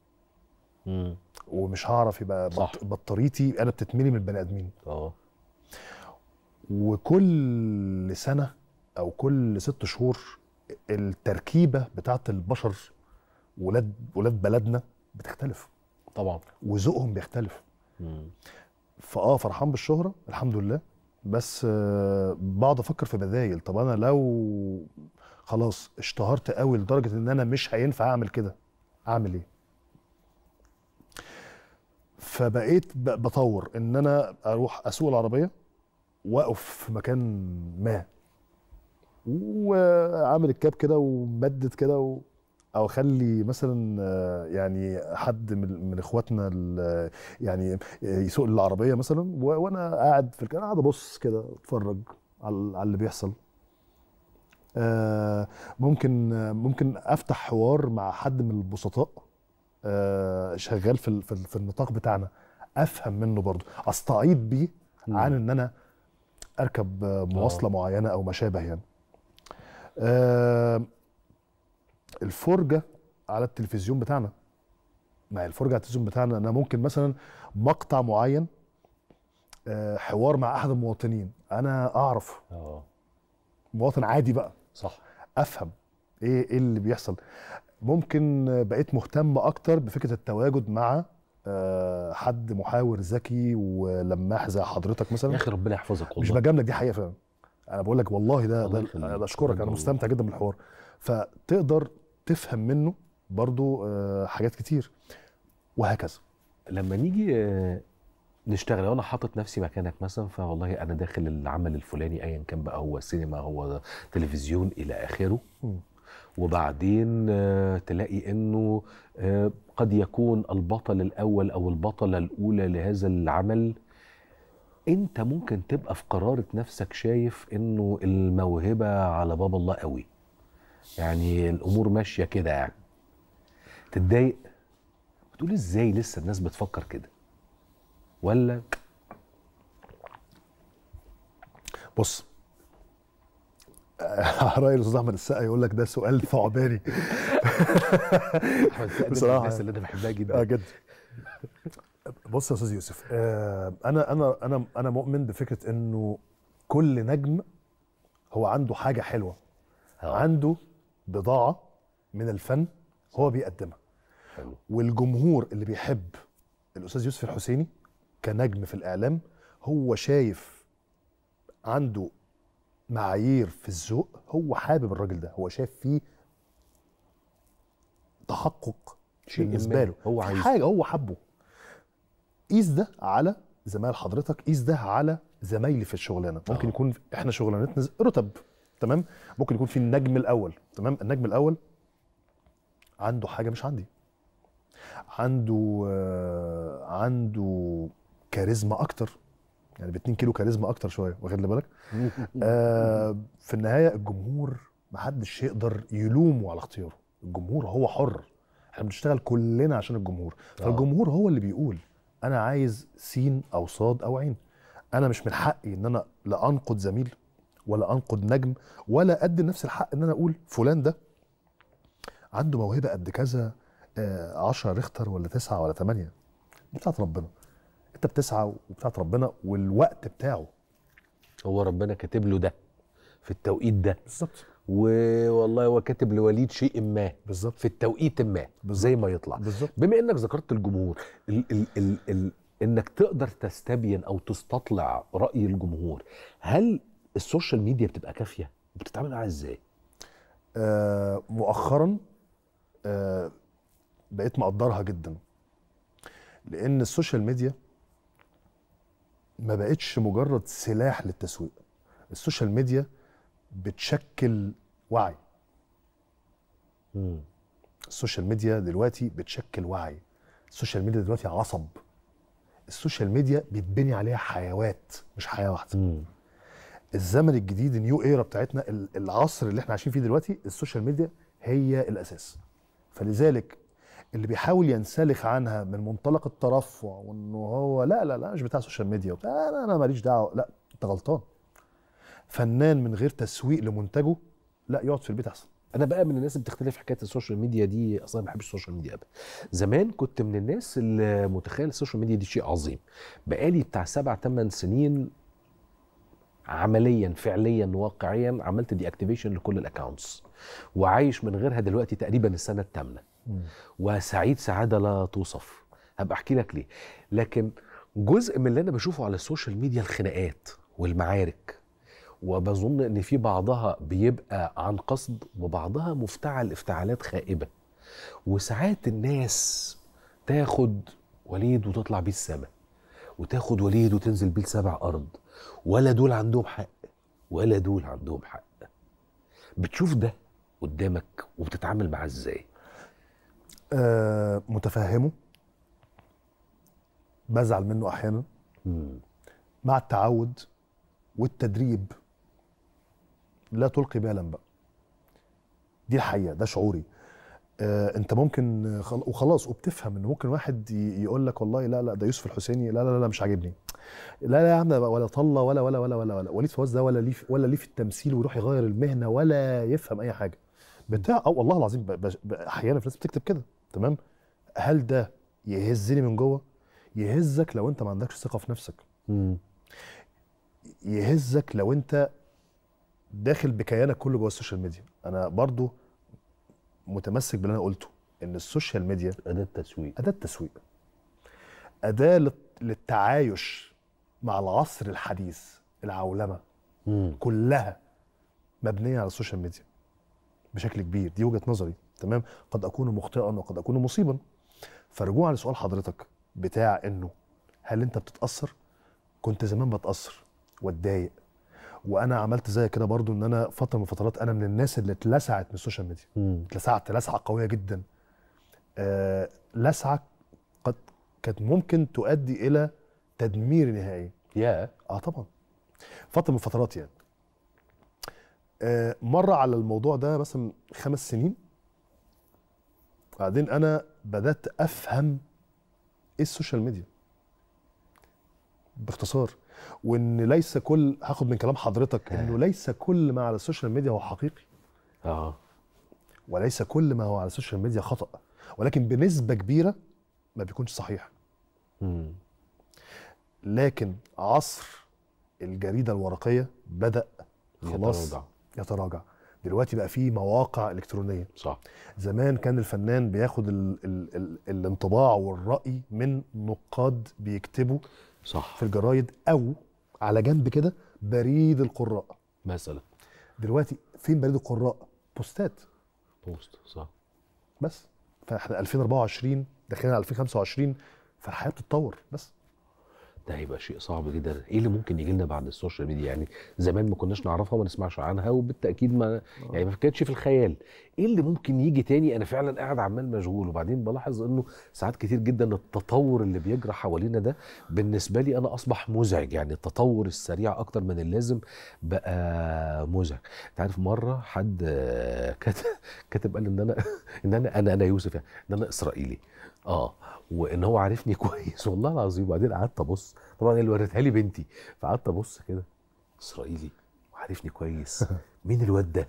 امم ومش هعرف، يبقى بط... بطاريتي انا بتتملي من البني ادمين. اه وكل سنه او كل ست شهور التركيبه بتاعه البشر، ولاد ولاد بلدنا بتختلف طبعا، وذوقهم بيختلف. امم فاه فرحان بالشهره الحمد لله، بس آه بقعد افكر في بدايل. طب انا لو خلاص اشتهرت قوي لدرجه ان انا مش هينفع اعمل كده، اعمل ايه؟ فبقيت بطور ان انا اروح اسوق العربيه واقف في مكان ما واعمل الكاب كده ومدد كده و... او اخلي مثلا يعني حد من اخواتنا يعني يسوق العربيه مثلا، وانا قاعد في الكنبه قاعد ابص كده اتفرج على اللي بيحصل، ممكن ممكن افتح حوار مع حد من البسطاء شغال في في النطاق بتاعنا، افهم منه برضه، استعيد بيه عن ان انا اركب مواصله معينه او ما شابه يعني. الفرجه على التلفزيون بتاعنا، مع الفرجه على التلفزيون بتاعنا انا ممكن مثلا مقطع معين، حوار مع احد المواطنين انا اعرف اه مواطن عادي بقى، صح، افهم ايه ايه اللي بيحصل. ممكن بقيت مهتم اكتر بفكره التواجد مع حد محاور ذكي ولماح زي حضرتك مثلا. يا اخي ربنا يحفظك والله، مش بجاملك، دي حقيقه فعلا، انا بقول لك والله ده ده انا اشكرك، انا مستمتع جدا بالحوار، فتقدر تفهم منه برضو حاجات كتير وهكذا. لما نيجي نشتغل، لو انا حاطط نفسي مكانك مثلا، فوالله انا داخل العمل الفلاني ايا كان بقى، هو سينما هو تلفزيون الى اخره، وبعدين تلاقي انه قد يكون البطل الاول او البطله الاولى لهذا العمل، انت ممكن تبقى في قرارة نفسك شايف انه الموهبه على باب الله قوي، يعني الامور ماشيه كده، يعني تتضايق بتقول ازاي لسه الناس بتفكر كده؟ ولا بص، راي الاستاذ احمد السقا يقول لك ده سؤال ثعباني. احمد السقا بصراحه من الناس اللي انا بحبها جدا. اه جدا. بص يا استاذ يوسف، آه انا انا انا انا مؤمن بفكره انه كل نجم هو عنده حاجه حلوه، أوه. عنده بضاعه من الفن هو بيقدمها. حلو. والجمهور اللي بيحب الاستاذ يوسف الحسيني كنجم في الاعلام هو شايف عنده معايير في الذوق، هو حابب الراجل ده، هو شايف فيه تحقق شيء بالنسبه له، هو عايز حاجه هو حبه. قيس ده على زمايل حضرتك، قيس ده على زمايلي في الشغلانه، ممكن يكون احنا شغلانتنا رتب، تمام، ممكن يكون في النجم الاول، تمام، النجم الاول عنده حاجه مش عندي، عنده آه عنده كاريزما اكتر، يعني ب اتنين كيلو كاريزما اكتر شويه، واخد لي بالك؟ آه في النهايه الجمهور محدش يقدر يلومه على اختياره، الجمهور هو حر، احنا بنشتغل كلنا عشان الجمهور، فالجمهور هو اللي بيقول انا عايز سين او صاد او عين، انا مش من حقي ان انا لا انقد زميل ولا انقد نجم ولا ادي نفس الحق ان انا اقول فلان ده عنده موهبه قد كذا، عشرة ريختر ولا تسعة ولا ثمانية، بتاعت ربنا، انت بتسعى وبتاعت ربنا والوقت بتاعه، هو ربنا كاتب له ده في التوقيت ده بالظبط، والله هو كاتب لوليد شيء ما بالظبط في التوقيت ما بالزبط. زي ما يطلع بالظبط. بما انك ذكرت الجمهور، ال ال ال ال انك تقدر تستبين او تستطلع راي الجمهور، هل السوشيال ميديا بتبقى كافيه؟ وبتتعامل معاها ازاي؟ آه مؤخرا آه بقيت مقدرها جدا، لان السوشيال ميديا ما بقتش مجرد سلاح للتسويق، السوشيال ميديا بتشكل وعي. مم. السوشيال ميديا دلوقتي بتشكل وعي، السوشيال ميديا دلوقتي عصب، السوشيال ميديا بيتبني عليها حيوات مش حياه واحده. مم. الزمن الجديد، النيو ايرا بتاعتنا، العصر اللي احنا عايشين فيه دلوقتي، السوشيال ميديا هي الاساس، فلذلك اللي بيحاول ينسلخ عنها من منطلق الترفع وانه هو لا لا لا مش بتاع السوشيال ميديا وبتاع، انا انا ماليش دعوه، لا انت غلطان. فنان من غير تسويق لمنتجه لا، يقعد في البيت احسن. انا بقى من الناس اللي بتختلف حكايه السوشيال ميديا دي، اصلا ما بحبش السوشيال ميديا ابدا. زمان كنت من الناس اللي متخيل السوشيال ميديا دي شيء عظيم، بقالي بتاع سبع ثمان سنين عمليا فعليا واقعيا عملت دي اكتيفيشن لكل الاكونتس، وعايش من غيرها دلوقتي تقريبا السنه الثامنه، وسعيد سعاده لا توصف، هبقى احكي لك ليه. لكن جزء من اللي انا بشوفه على السوشيال ميديا الخناقات والمعارك، وبظن ان في بعضها بيبقى عن قصد وبعضها مفتعل افتعالات خائبه، وساعات الناس تاخد وليد وتطلع بيه السما، وتاخد وليد وتنزل بيه لسبع ارض، ولا دول عندهم حق ولا دول عندهم حق. بتشوف ده قدامك وبتتعامل معاه ازاي؟ آه متفهمه، بزعل منه احيانا، مم. مع التعود والتدريب لا تلقي بالا بقى، دي الحقيقه، ده شعوري. آه انت ممكن وخلاص، وبتفهم ان ممكن واحد يقول لك والله لا لا ده يوسف الحسيني، لا لا لا مش عاجبني، لا لا يا عم ولا طله ولا ولا ولا ولا ولا وليد فواز ده ولا ليه ولا ليه في التمثيل، ويروح يغير المهنه ولا يفهم اي حاجه بتاع. او والله العظيم احيانا في ناس بتكتب كده، تمام؟ هل ده يهزني من جوه؟ يهزك لو انت ما عندكش ثقه في نفسك. امم يهزك لو انت داخل بكيانك كله جوه السوشيال ميديا. انا برضو متمسك باللي انا قلته، ان السوشيال ميديا اداه تسويق، اداه تسويق، اداه للتعايش مع العصر الحديث. العولمه مم. كلها مبنيه على السوشيال ميديا بشكل كبير، دي وجهه نظري، تمام؟ قد اكون مخطئا وقد اكون مصيبا. فرجوعا لسؤال حضرتك بتاع انه هل انت بتتاثر؟ كنت زمان بتاثر واتضايق، وانا عملت زي كده برضو، ان انا فتره من فترات انا من الناس اللي اتلسعت من السوشيال ميديا. مم. اتلسعت لسعه قويه جدا، آه لسعه قد كانت ممكن تؤدي الى تدمير نهائي. ياه yeah. اه طبعا فتره من فترات يعني. آه مره على الموضوع ده مثلا خمس سنين بعدين انا بدات افهم ايه السوشيال ميديا باختصار، وان ليس كل، هاخد من كلام حضرتك، انه ليس كل ما على السوشيال ميديا هو حقيقي. اه وليس كل ما هو على السوشيال ميديا خطأ، ولكن بنسبة كبيرة ما بيكونش صحيح. امم لكن عصر الجريدة الورقية بدأ خلاص يتراجع. يتراجع دلوقتي، بقى فيه مواقع إلكترونية. صح. زمان كان الفنان بياخد ال ال ال الانطباع والرأي من نقاد بيكتبوا، صح، في الجرايد او على جنب كده بريد القراء مثلا. دلوقتي فين بريد القراء؟ بوستات، بوست، صح. بس فاحنا ألفين وأربعة وعشرين داخلين على ألفين وخمسة وعشرين، فالحياه بتتطور. بس ده هيبقى شيء صعب جدا. ايه اللي ممكن يجي لنا بعد السوشيال ميديا؟ يعني زمان ما كناش نعرفها وما نسمعش عنها، وبالتاكيد ما يعني ما كانتش في الخيال. ايه اللي ممكن يجي تاني؟ انا فعلا قاعد عمال مشغول، وبعدين بلاحظ انه ساعات كتير جدا التطور اللي بيجرى حوالينا ده بالنسبه لي انا اصبح مزعج. يعني التطور السريع اكتر من اللازم بقى مزعج. انت عارف مره حد كتب قال لي ان انا ان انا انا, أنا يوسف، يعني ان انا اسرائيلي، اه وان هو عارفني كويس والله العظيم. وبعدين قعدت ابص، طبعا اللي وريتها لي بنتي، فقعدت ابص كده، اسرائيلي وعارفني كويس، مين الواد ده؟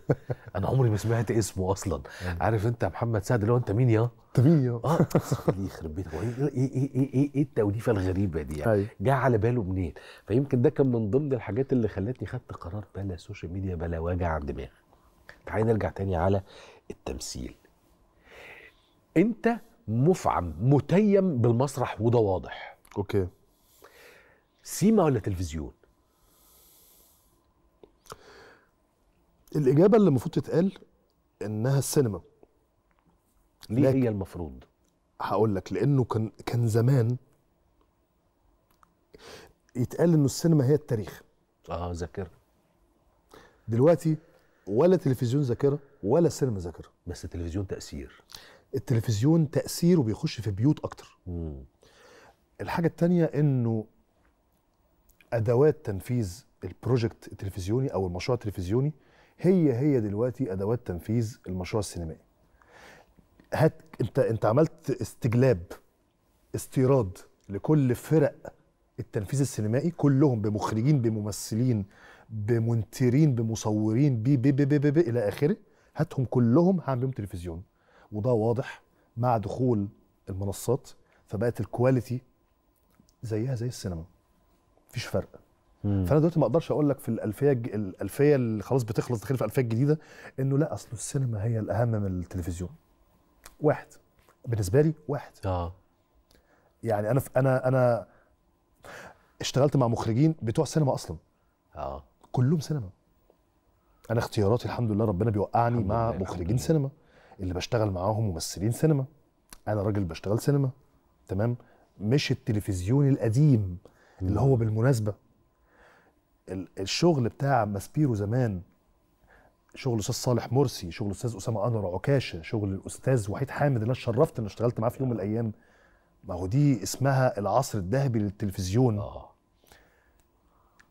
انا عمري ما سمعت اسمه اصلا. عارف انت محمد سعد اللي هو انت مين يا؟ انت مين يا؟ اه اللي يخرب بيتك، ايه ايه ايه ايه ايه التوليفه الغريبه دي يعني؟ جه على باله منين؟ فيمكن ده كان من ضمن الحاجات اللي خلتني خدت قرار بلا سوشيال ميديا بلا وجع دماغ. تعالى نرجع تاني على التمثيل. انت مفعم متيم بالمسرح وده واضح. اوكي. سيما ولا تلفزيون؟ الاجابه اللي المفروض تتقال انها السينما. ليه هي المفروض؟ هقول لك، لانه كان كان زمان يتقال انه السينما هي التاريخ. اه ذاكره. دلوقتي ولا تلفزيون ذاكره ولا سينما ذاكره. بس التلفزيون تاثير. التلفزيون تأثيره بيخش في بيوت أكتر. مم. الحاجة التانية إنه أدوات تنفيذ البروجكت التلفزيوني أو المشروع التلفزيوني هي هي دلوقتي أدوات تنفيذ المشروع السينمائي. هات أنت أنت عملت استجلاب استيراد لكل فرق التنفيذ السينمائي كلهم، بمخرجين بممثلين بمنتجين بمصورين بي بي بي بي, بي, بي إلى آخره. هاتهم كلهم هعمل بيهم تلفزيون، وده واضح مع دخول المنصات، فبقت الكواليتي زيها زي السينما، مفيش فرق. مم. فانا دلوقتي ما اقدرش اقول لك في الالفيه الالفيه اللي خلاص بتخلص داخل في الالفيه الجديده انه لا اصل السينما هي الاهم من التلفزيون. واحد بالنسبه لي، واحد. اه يعني انا انا انا اشتغلت مع مخرجين بتوع سينما اصلا. اه كلهم سينما. انا اختياراتي الحمد لله ربنا بيوقعني مع مخرجين سينما، اللي بشتغل معاهم ممثلين سينما، انا راجل بشتغل سينما، تمام؟ مش التلفزيون القديم اللي هو بالمناسبه الشغل بتاع ماسبيرو زمان، شغل الاستاذ صالح مرسي، شغل الاستاذ اسامه انور عكاشه، شغل الاستاذ وحيد حامد اللي انا اتشرفت ان اشتغلت معاه في يوم من الايام. ما هو دي اسمها العصر الذهبي للتلفزيون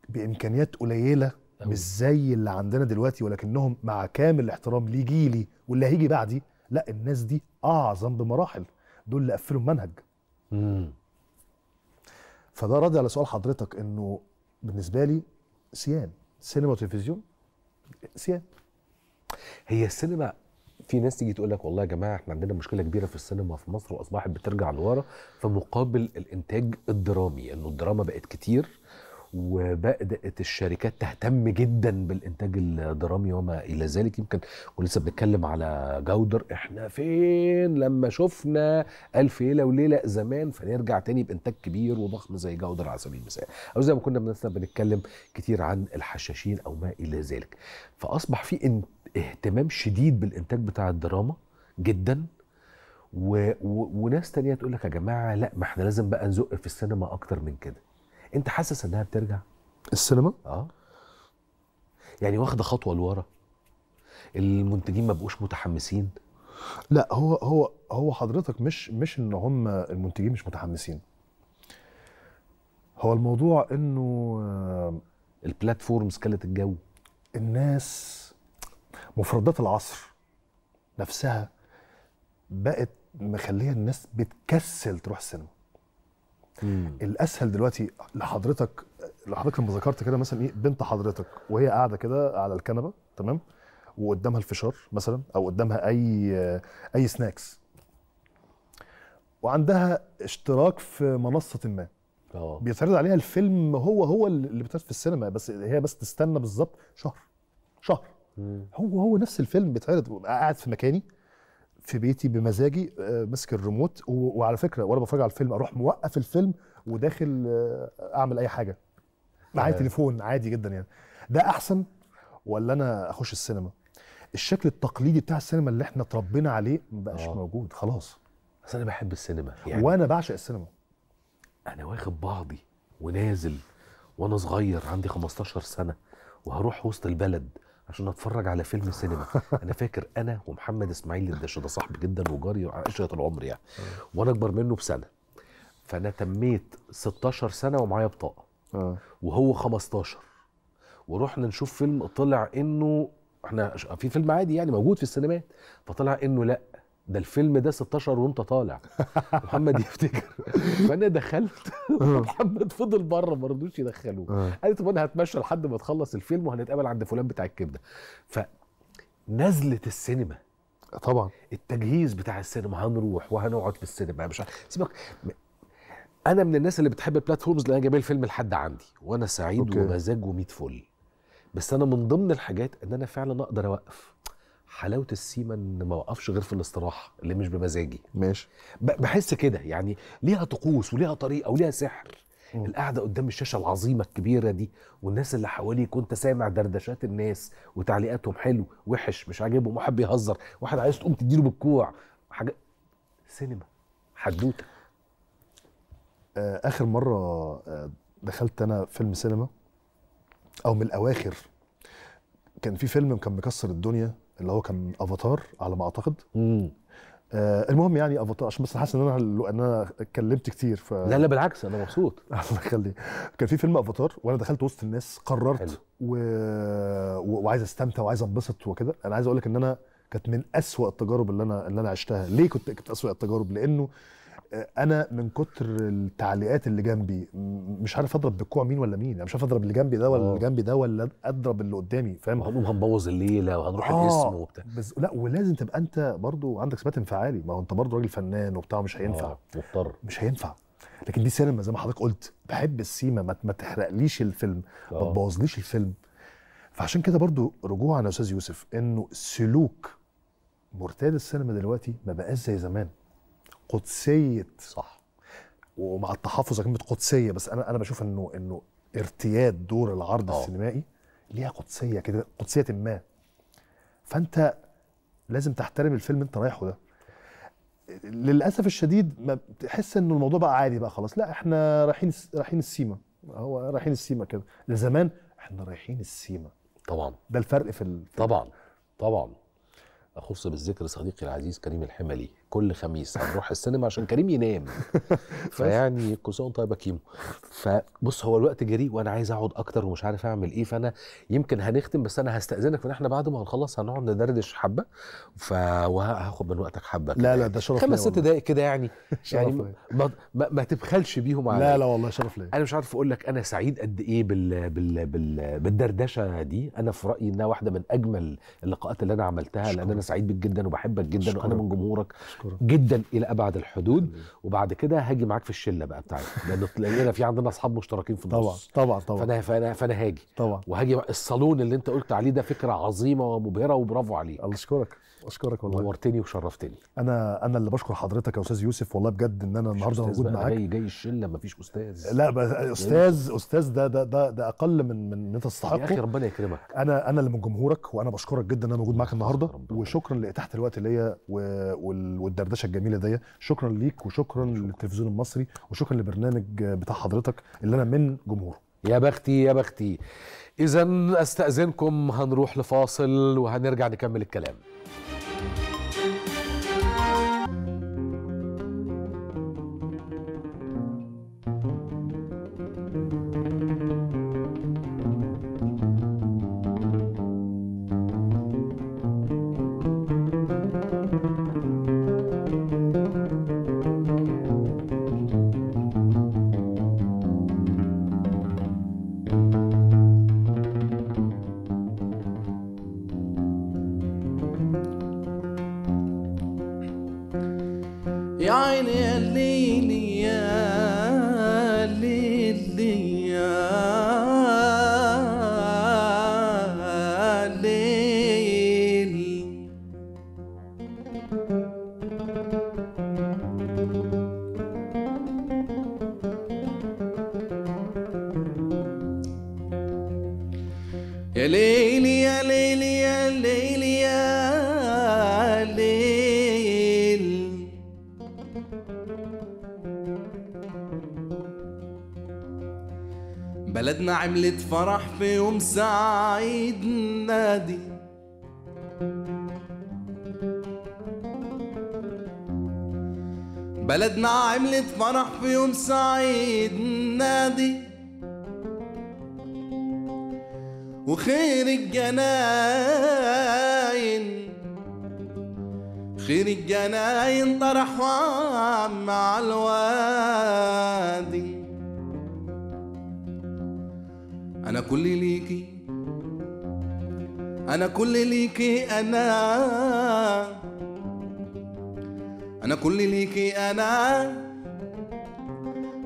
بامكانيات قليله مش زي اللي عندنا دلوقتي، ولكنهم مع كامل الاحترام لجيلي واللي هيجي بعدي، لا الناس دي اعظم بمراحل، دول اللي قفلوا المنهج. امم فده رد على سؤال حضرتك، انه بالنسبه لي سيان سينما وتلفزيون. سيان هي السينما. في ناس تيجي تقول لك والله يا جماعه احنا عندنا مشكله كبيره في السينما في مصر واصبحت بترجع لورا في مقابل الانتاج الدرامي، انه الدراما بقت كتير وبدات الشركات تهتم جدا بالانتاج الدرامي وما الى ذلك. يمكن ولسه بنتكلم على جودر، احنا فين لما شفنا الف ليله وليله زمان فنرجع تاني بانتاج كبير وضخم زي جودر على سبيل المثال، او زي ما كنا بنتكلم كتير عن الحشاشين او ما الى ذلك. فاصبح في اهتمام شديد بالانتاج بتاع الدراما جدا، و... و... وناس تانية تقول لك يا جماعه لا ما احنا لازم بقى نزق في السينما اكتر من كده. انت حاسس انها بترجع السينما؟ اه يعني واخده خطوه لورا، المنتجين ما بقوش متحمسين. لا هو هو هو حضرتك مش مش ان هم المنتجين مش متحمسين، هو الموضوع انه البلاتفورمز كلت الجو، الناس مفردات العصر نفسها بقت مخليه الناس بتكسل تروح السينما. مم. الاسهل دلوقتي لحضرتك، لحضرتك لما ذكرت كده مثلا ايه بنت حضرتك وهي قاعده كده على الكنبه تمام وقدامها الفشار مثلا او قدامها اي اي سناكس وعندها اشتراك في منصه ما أوه. بيتعرض عليها الفيلم هو هو اللي بيتعرض في السينما، بس هي بس تستنى بالظبط شهر شهر هو هو نفس الفيلم بيتعرض. قاعد في مكاني في بيتي بمزاجي ماسك الريموت، وعلى فكره وانا بفرج على الفيلم اروح موقف الفيلم وداخل اعمل اي حاجه معايا تليفون عادي جدا. يعني ده احسن ولا انا اخش السينما؟ الشكل التقليدي بتاع السينما اللي احنا اتربينا عليه ما بقاش موجود خلاص. بس انا بحب السينما يعني، وانا بعشق السينما. انا واخد بعضي ونازل وانا صغير عندي خمستاشر سنة وهروح وسط البلد عشان اتفرج على فيلم سينما. انا فاكر انا ومحمد اسماعيل الدش ده صاحبي جدا وجاري على عشره العمر يعني، وانا اكبر منه بسنه، فانا تميت ستاشر سنة ومعايا بطاقه وهو خمستاشر، ورحنا نشوف فيلم طلع انه احنا في فيلم عادي يعني موجود في السينمات، فطلع انه لا ده الفيلم ده ستاشر وانت طالع محمد يفتكر. فانا دخلت ومحمد فضل بره ما رضوش يدخلوه، قال طب انا هتمشى لحد ما تخلص الفيلم وهنتقابل عند فلان بتاع الكبده. فنزله السينما طبعا، التجهيز بتاع السينما هنروح وهنقعد في السينما مش عارف. سيبك، انا من الناس اللي بتحب البلاتفورمز لان انا جايب الفيلم لحد عندي وانا سعيد أوكي. ومزاج وميت فل. بس انا من ضمن الحاجات ان انا فعلا اقدر اوقف. حلاوه السيما ان ما وقفش غير في الاستراحه اللي مش بمزاجي، ماشي بحس كده يعني، ليها طقوس وليها طريقه وليها سحر. مم. القعده قدام الشاشه العظيمه الكبيره دي والناس اللي حواليك وانت سامع دردشات الناس وتعليقاتهم، حلو وحش مش عاجبه، واحد بيهزر، واحد عايز تقوم تديله بالكوع حاجه. سينما حدوته. آه اخر مره آه دخلت انا فيلم سينما او من الاواخر، كان في فيلم كان مكسر الدنيا اللي هو كان افاتار على ما اعتقد. امم آه المهم يعني افاتار، عشان بس حاسس ان انا ان انا اتكلمت كتير. ف... لا لا بالعكس انا مبسوط. الله يخليك. كان في فيلم افاتار وانا دخلت وسط الناس، قررت و... و... وعايز استمتع وعايز انبسط وكده. انا عايز اقول لك ان انا كانت من اسوأ التجارب اللي انا اللي انا عشتها. ليه كنت كانت اسوأ التجارب؟ لانه انا من كتر التعليقات اللي جنبي مش عارف اضرب بالكوع مين ولا مين، يعني مش عارف اضرب اللي جنبي ده ولا اللي جنبي ده ولا اضرب اللي قدامي، فاهم؟ هنقوم هنبوظ الليله وهنروح الاسم وبتاع. بس لا، ولازم تبقى انت برضو عندك سمات انفعالي، ما هو انت برضو راجل فنان وبتاع، مش هينفع مضطر مش هينفع. لكن دي سينما زي ما حضرتك قلت، بحب السيما، ما تحرقليش الفيلم، ما تبوظليش الفيلم. فعشان كده برضو رجوعا يا استاذ يوسف انه سلوك مرتاد السينما دلوقتي ما بقاش زي زمان. قدسيه صح، ومع التحفظ على كلمه قدسيه، بس انا انا بشوف انه انه ارتياد دور العرض أوه. السينمائي ليها قدسيه كده، قدسيه ما، فانت لازم تحترم الفيلم انت رايحه ده. للاسف الشديد ما بتحس انه الموضوع بقى عادي بقى خلاص، لا احنا رايحين رايحين السيما، هو رايحين السيما كده. زمان احنا رايحين السيما طبعا، ده الفرق في الفيلم. طبعا طبعا. اخص بالذكر صديقي العزيز كريم الحملي، كل خميس هنروح السينما عشان كريم ينام. فيعني كل سنه وانت طيب يا كيمو. فبص هو الوقت جري وانا عايز اقعد اكتر ومش عارف اعمل ايه، فانا يمكن هنختم بس انا هستاذنك، فان احنا بعد ما هنخلص هنقعد ندردش حبه ف وهاخد من وقتك حبه. لا لا ده شرف ليا، خمس ست دقائق كده يعني يعني ما, ما, ما تبخلش بيهم عليا. لا لا والله شرف ليا. انا مش عارف اقول لك انا سعيد قد ايه بال بال بال بالدردشه دي. انا في رايي انها واحده من اجمل اللقاءات اللي انا عملتها، لان انا سعيد بك جدا وبحبك جدا شكرا. وانا من جمهورك شكرا. جدا الى ابعد الحدود. وبعد كده هاجي معاك في الشله بقى بتاعتي، لان لقينا في عندنا اصحاب مشتركين في النص. طبعا طبعا طبعا. فانا فانا هاجي طبعا، وهاجي الصالون اللي انت قلت عليه ده فكره عظيمه ومبهره وبرافو عليك. الله يشكرك اشكرك والله، نورتني وشرفتني. انا انا اللي بشكر حضرتك يا استاذ يوسف والله بجد، ان انا النهارده موجود معاك. جاي جاي الشله مفيش استاذ. لا استاذ استاذ ده ده ده, ده اقل من من انت تستحقه يا اخي، ربنا يكرمك. انا انا اللي من جمهورك، وانا بشكرك جدا ان انا موجود معاك النهارده، وشكرا لاتاحه الوقت ليا والدردشه الجميله دي. شكرا ليك وشكرا للتلفزيون المصري، وشكرا للبرنامج بتاع حضرتك اللي انا من جمهوره. يا بختي يا بختي. اذا استاذنكم هنروح لفاصل وهنرجع نكمل الكلام. بلدنا عملت فرح في يوم سعيد نادي، بلدنا عملت فرح في يوم سعيد نادي، وخير الجناين خير الجناين طرح مع الوادي. أنا كل ليكي أنا كل ليكي أنا أنا كل ليكي أنا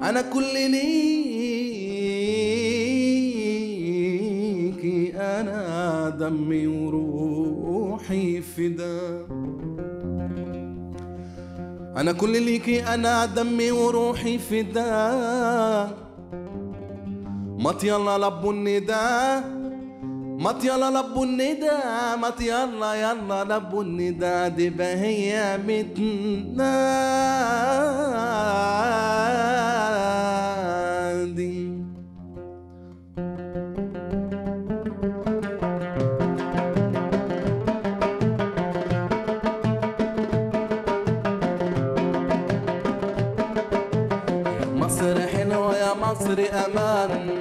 أنا كل ليكي أنا دمي وروحي فدا، أنا كل ليكي أنا دمي وروحي فدا. مطيلا لبوا النداء مطيلا لبوا النداء مطيلا يلا لبوا النداء دي بهي متنادي. يا مصر حلوة يا مصر أمان،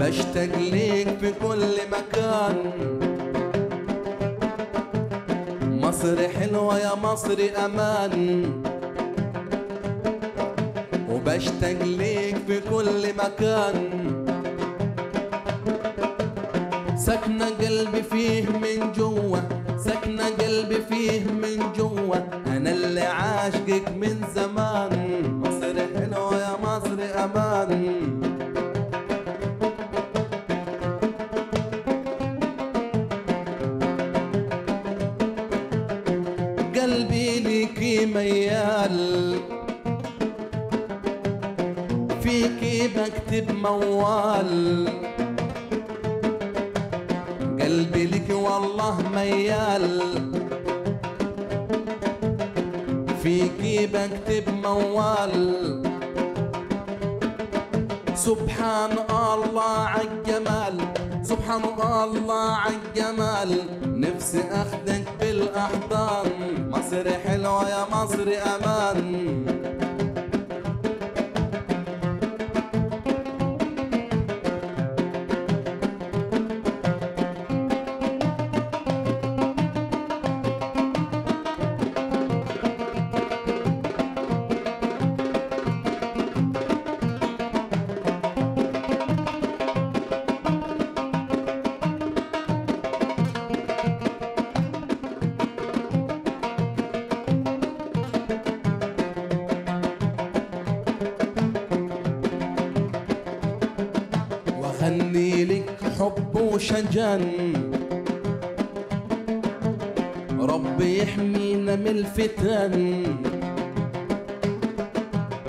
بشتاق ليك في كل مكان. مصر حلوة يا مصر أمان، وبشتاق ليك في كل مكان. سكنة قلبي فيه من جوه سكنة قلبي فيه من جوه، أنا اللي عاشقك من زمان. مصر حلوة يا مصر أمان، فيكي بكتب موال قلبي لك والله ميال، فيكي بكتب موال. سبحان الله عالجمال سبحان الله عالجمال، نفسي اخدك بالاحضان، مصر حلوه يا مصر امان. شجن ربي يحمينا من الفتن،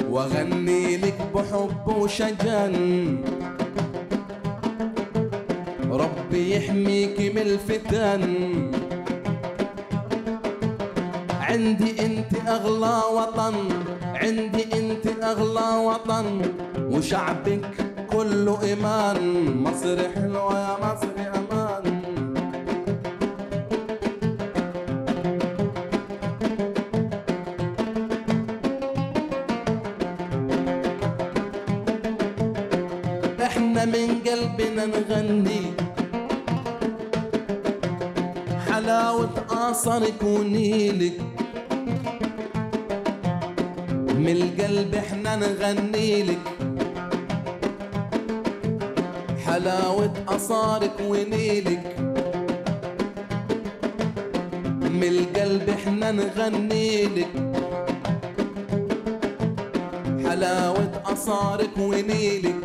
واغني لك بحب وشجن ربي يحميك من الفتن. عندي انت اغلى وطن، عندي انت اغلى وطن، وشعبك كله إيمان، مصر حلوة يا مصر أمان. إحنا من قلبنا نغني حلاوة آثارك ونيلك، من القلب إحنا نغنيلك حلاوة آثارك ونيلك، من القلب احنا نغنيلك حلاوة آثارك ونيلك.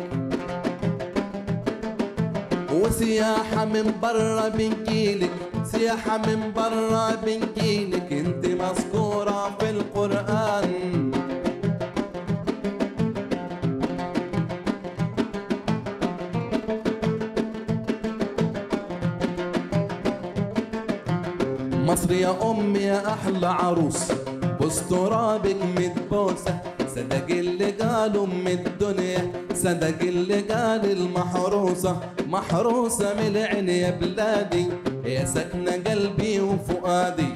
وسياحة من برا بنجيلك، سياحة من برا بنجيلك، انت مذكورة في القرآن. مصر يا أمي يا أحلى عروس، بوس ترابك متبوسة، صدق اللي قالوا أم الدنيا، صدق اللي قال المحروسة، محروسة من العين يا بلادي، يا سكنة قلبي وفؤادي.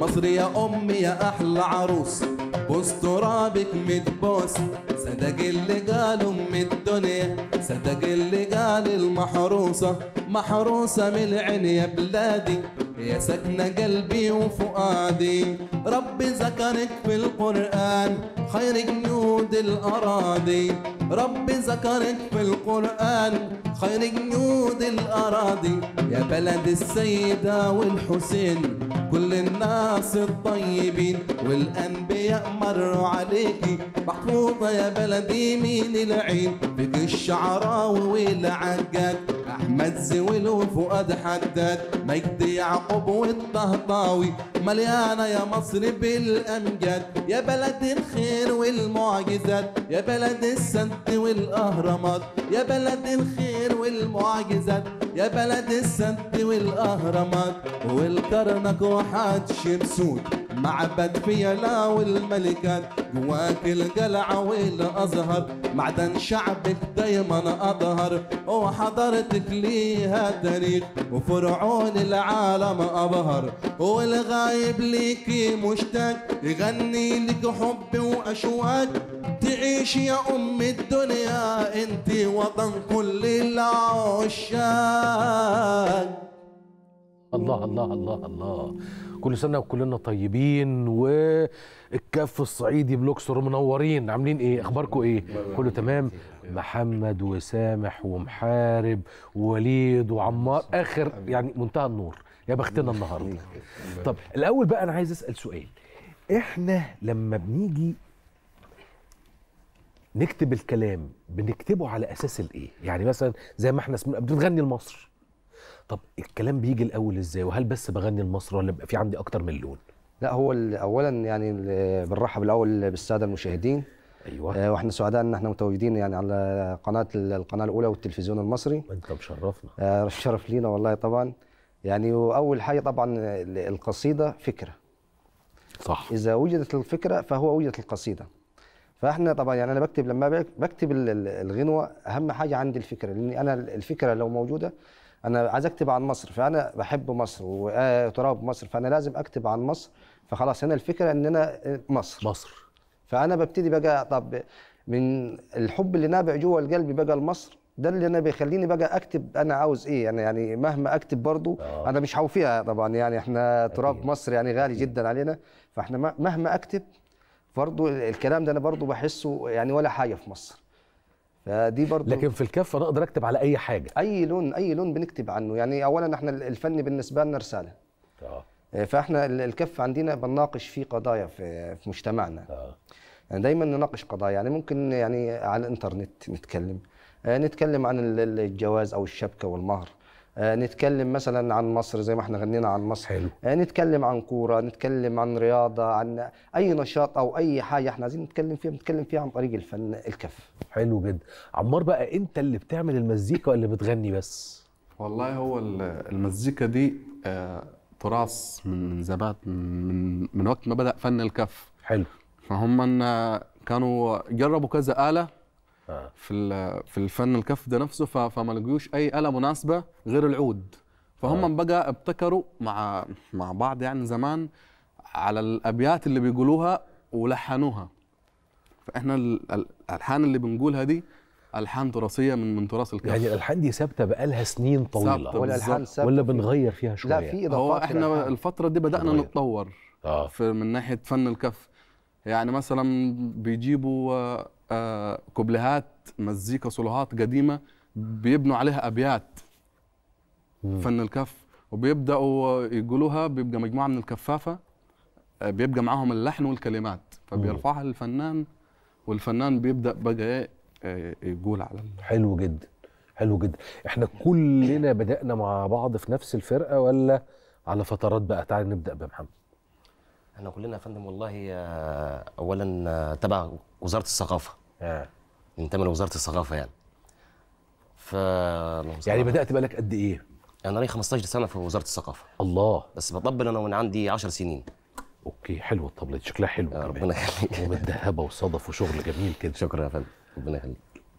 مصر يا أمي يا أحلى عروس، بوس ترابك متبوسة، صدق اللي قالوا أم الدنيا، صدق اللي قال المحروسة، محروسة من العين يا بلادي، يا سكنة قلبي وفؤادي. ربي ذكرك في القرآن خير جنود الأراضي، ربي ذكرك في القرآن خير جنود الأراضي. يا بلد السيدة والحسين كل الناس الطيبين، والأنبياء مروا عليكي محفوظة يا بلدي من العين. فيك الشعراوي والعجات، أحمد زويل وفؤاد حداد، مجدي يعقوب والطهطاوي، مليانة يا مصر بالأمجاد. يا بلد الخير والمعجزات، يا بلد السد والأهرامات، يا بلد الخير والمعجزات، يا بلد السد والأهرامات. والكرنك وحاد شمسون معبد فيلا والملكات، جواك القلعة والأزهر، معدن شعبك دايما أظهر، وحضرتك ليها تاريخ وفرعون العالم أبهر. والغايب ليكي مشتاق يغني لك حب وأشواق، تعيش يا أم الدنيا أنت وطن كل العشاق. الله الله الله الله، كل سنه وكلنا طيبين، والكف الصعيدي بلوكسور منورين، عاملين ايه؟ اخباركم ايه؟ كله تمام. محمد وسامح ومحارب ووليد وعمار، اخر يعني منتهى النور، يا بختنا النهارده. طب الاول بقى انا عايز اسال سؤال، احنا لما بنيجي نكتب الكلام بنكتبه على اساس الايه؟ يعني مثلا زي ما احنا بنغني لمصر، طب الكلام بيجي الاول ازاي؟ وهل بس بغني لمصر ولا بيبقى في عندي اكتر من لون؟ لا هو اولا يعني بنرحب الاول بالساده المشاهدين. ايوه آه، واحنا سعداء ان احنا متواجدين يعني على قناه القناه الاولى والتلفزيون المصري. انت مشرفنا. آه شرف لينا والله طبعا. يعني واول حاجه طبعا القصيده فكره. صح. اذا وجدت الفكره فهو وجدت القصيده. فاحنا طبعا يعني انا بكتب لما بكتب الغنوه اهم حاجه عندي الفكره، لان انا الفكره لو موجوده انا عايز اكتب عن مصر، فانا بحب مصر وتراب مصر، فانا لازم اكتب عن مصر. فخلاص هنا الفكره ان انا مصر مصر فانا ببتدي بقى، طب من الحب اللي نابع جوه القلب بقى لمصر ده اللي انا بيخليني بقى اكتب انا عاوز ايه. يعني يعني مهما اكتب برضو آه. انا مش هوفيها طبعا، يعني احنا تراب مصر يعني غالي جدا علينا، فاحنا مهما اكتب برضو الكلام ده انا برضو بحسه يعني ولا حاجه في مصر. فدي برضو لكن في الكف انا اقدر اكتب على اي حاجه، اي لون، اي لون بنكتب عنه. يعني اولا احنا الفن بالنسبه لنا رساله آه. فاحنا الكف عندنا بنناقش فيه قضايا في في مجتمعنا آه. يعني دايما نناقش قضايا، يعني ممكن يعني على الانترنت نتكلم نتكلم عن الجواز او الشبكه والمهر، نتكلم مثلا عن مصر زي ما احنا غنينا عن مصر حلو. نتكلم عن كوره، نتكلم عن رياضه، عن اي نشاط او اي حاجه احنا عايزين نتكلم فيها نتكلم فيها عن طريق الفن الكف. حلو جدا. عمار بقى انت اللي بتعمل المزيكا ولا بتغني بس؟ والله هو المزيكا دي تراث من زمان، من من وقت ما بدا فن الكف. حلو. فهم كانوا جربوا كذا آلة في في الفن الكف ده نفسه، فما لقوش اي آلة مناسبة غير العود، فهم بقى ابتكروا مع مع بعض يعني زمان على الابيات اللي بيقولوها ولحنوها. فاحنا الالحان اللي بنقولها دي الحان تراثيه من من تراث الكف. يعني الالحان دي ثابته بقى لها سنين طويله ولا, ولا بنغير فيها شويه؟ لا، في اضافات. هو احنا الفتره دي بدانا نتطور في من ناحيه فن الكف. يعني مثلا بيجيبوا كوبلهات مزيكا صلوهات قديمه بيبنوا عليها ابيات مم. فن الكف، وبيبداوا يقولوها، بيبقى مجموعه من الكفافه بيبقى معاهم اللحن والكلمات، فبيرفعها للفنان والفنان بيبدا بقى ايه يقول على اللحن. حلو جدا حلو جدا. احنا كلنا بدانا مع بعض في نفس الفرقه ولا على فترات بقى؟ تعال نبدا بمحمد. احنا كلنا يا فندم والله اولا تبع وزاره الثقافه. اه انتمي لوزاره الثقافه يعني. ف يعني بدات بقى لك قد ايه؟ انا لي خمستاشر سنة في وزاره الثقافه. الله. بس بطبل انا وانا عندي عشر سنين. اوكي حلوه الطبله دي، شكلها حلو كمان. ربنا يخليك. ومتذهبه وصدف وشغل جميل كده. شكرا يا فندم ربنا يخليك.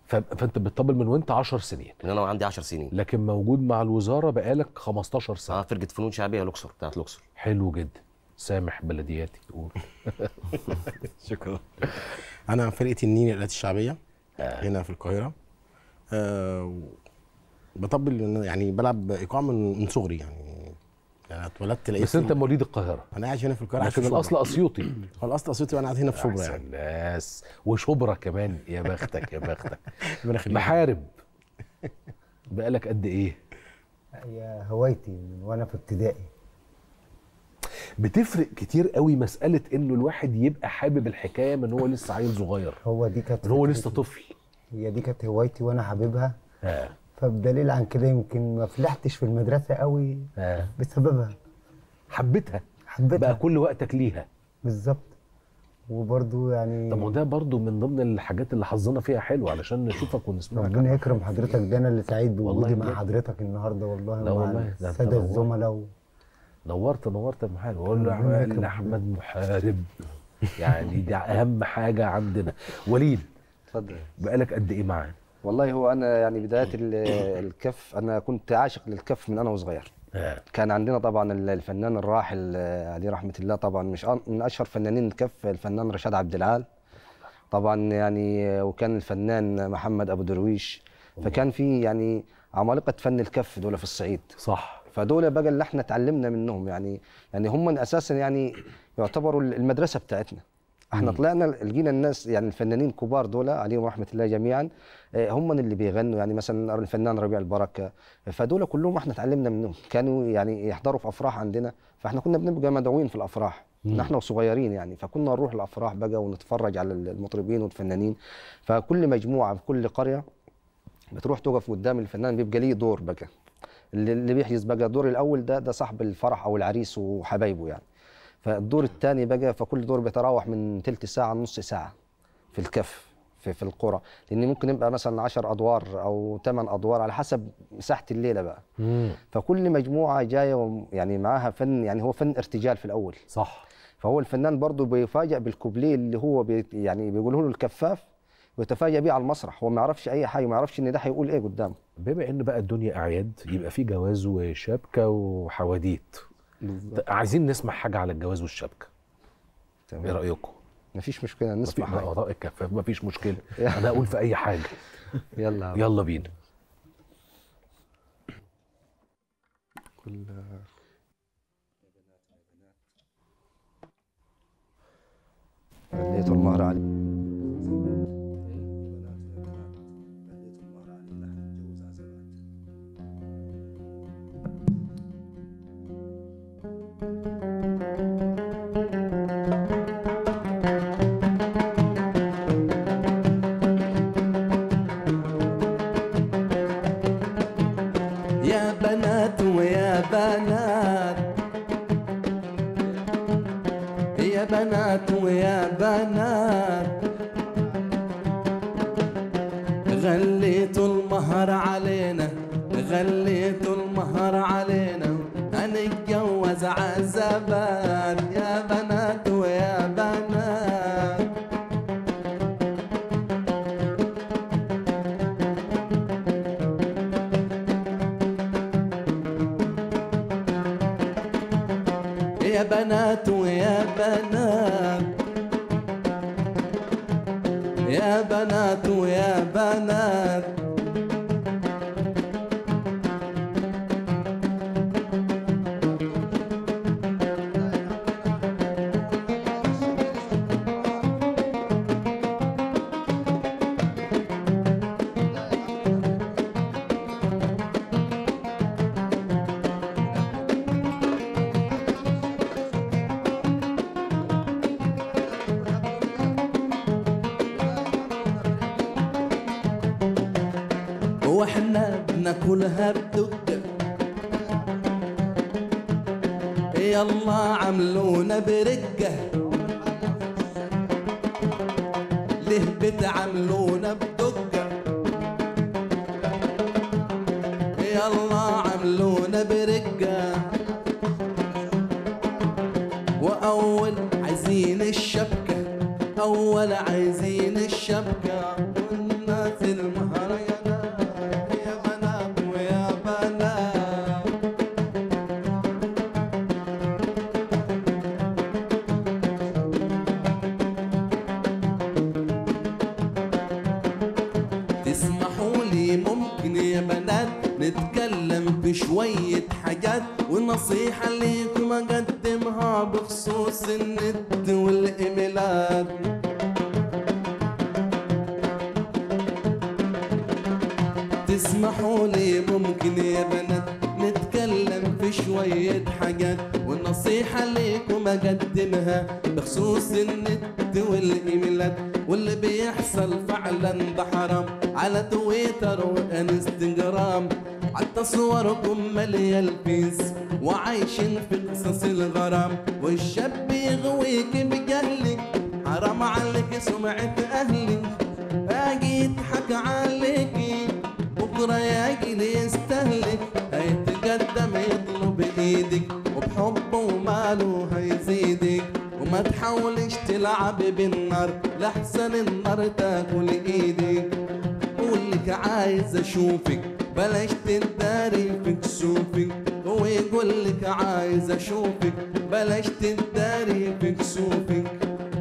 فانت بتطبل من وانت عشر سنين؟ من انا وعندي عشر سنين. لكن موجود مع الوزاره بقالك خمستاشر سنة. اه فرقه فنون شعبيه الاقصر بتاعت الاقصر. حلو جدا. سامح بلدياتي قول. شكرا. انا فرقه النيل الالات الشعبيه آه. هنا في القاهره. أه بطبل يعني بلعب ايقاع من من صغري يعني. يعني اتولدت لقيت. بس انت مواليد القاهره؟ انا عايش هنا في القاهره. لكن الاصل اسيوطي. هو الاصل اسيوطي وانا قاعد هنا في شبرا يعني. الناس وشبرا كمان. يا بختك يا بختك. محارب بقالك قد ايه؟ هي هوايتي من وانا في ابتدائي. بتفرق كتير قوي مساله انه الواحد يبقى حابب الحكايه من هو لسه عيل صغير. هو دي كانت هو لسه طفل. هي دي كانت هوايتي وانا حاببها. اه فبدليل عن كده يمكن ما فلحتش في المدرسه قوي اه بسببها. حبيتها حبيتها بقى كل وقتك ليها. بالظبط. وبرده يعني طب وده برده من ضمن الحاجات اللي حظنا فيها حلو علشان نشوفك ونسمعك. ربنا يكرم حضرتك. ده انا اللي سعيد بوجودي مع حضرتك النهارده والله، ومع الساده الزملاء. نورت نورت المحارب. واقول له احمد محارب يعني دي اهم حاجه عندنا. وليد اتفضل. بقالك قد ايه معانا؟ والله هو انا يعني بدايات الكف انا كنت عاشق للكف من انا وصغير. كان عندنا طبعا الفنان الراحل عليه رحمه الله، طبعا مش من اشهر فنانين الكف الفنان رشاد عبد العال طبعا يعني، وكان الفنان محمد ابو درويش. فكان في يعني عمالقه فن الكف دول في الصعيد. صح. فدول بقى اللي احنا اتعلمنا منهم يعني. يعني هم اساسا يعني يعتبروا المدرسه بتاعتنا. احنا طلعنا لقينا الناس يعني الفنانين الكبار دول عليهم رحمه الله جميعا هم اللي بيغنوا، يعني مثلا الفنان ربيع البركه، فدول كلهم احنا اتعلمنا منهم. كانوا يعني يحضروا في افراح عندنا، فاحنا كنا بنبقى مدعوين في الافراح احنا وصغيرين يعني. فكنا نروح الافراح بقى ونتفرج على المطربين والفنانين. فكل مجموعه في كل قريه بتروح توقف قدام الفنان بيبقى ليه دور بقى، اللي بيحجز بقى الدور الاول ده ده صاحب الفرح او العريس وحبايبه يعني. فالدور الثاني بقى، فكل دور بيتراوح من ثلث ساعه لنص ساعه في الكف في, في القرى، لان ممكن يبقى مثلا عشر ادوار او ثمان ادوار على حسب مساحه الليله بقى. مم. فكل مجموعه جايه يعني معاها فن، يعني هو فن ارتجال في الاول. صح. فهو الفنان برضه بيفاجئ بالكوبليه اللي هو بي يعني بيقوله له الكفاف، ويتفاجئ بيه على المسرح، هو ما يعرفش اي حاجه، ما يعرفش ان ده هيقول ايه قدامه. بما ان بقى الدنيا اعياد يبقى في جواز وشبكه وحواديت، عايزين نسمع حاجه على الجواز والشبكه. تمام، ايه رايكم؟ مفيش مشكله نسمع حاجه. ارائك مفيش مشكله. انا اقول في اي حاجه. يلا يلا بينا. كل بديت المهر علي يا بنات ويا بنات يا بنات ويا بنات غليتوا المهر علينا غليتوا المهر علينا هنتجوز عزبات يا بنات ويا بنات يا بنات ويا بنات يا بنات ويا بنات واحنا بناكلها بدق يلا عملونا برقه ليه بتعملونا بدقه يلا عملونا برقه واول عايزين الشبكه اول عايزين الشبكه والناس المهريه شوية حاجات والنصيحة ليكم أقدمها بخصوص النت والإيميلات تسمحوا لي ممكن يا بنات نتكلم في شوية حاجات والنصيحة ليكم أقدمها بخصوص النت والإيميلات واللي بيحصل فعلا ده حرام على تويتر وانستجرام حتى صوركم ماليه البيس وعايشين في قصص الغرام والشاب يغويك بجهلك حرام عليك سمعة اهلك اجي يضحك عليكي بكره يجي يستهلك هيتقدم يطلب ايدك وبحبه وماله هيزيدك وما تحاولش تلعبي بالنار لحسن النار تاكل ايدك قولك عايز اشوفك بلاش تداري في كسوفك هو يقول لك عايز اشوفك بلاش تداري في كسوفك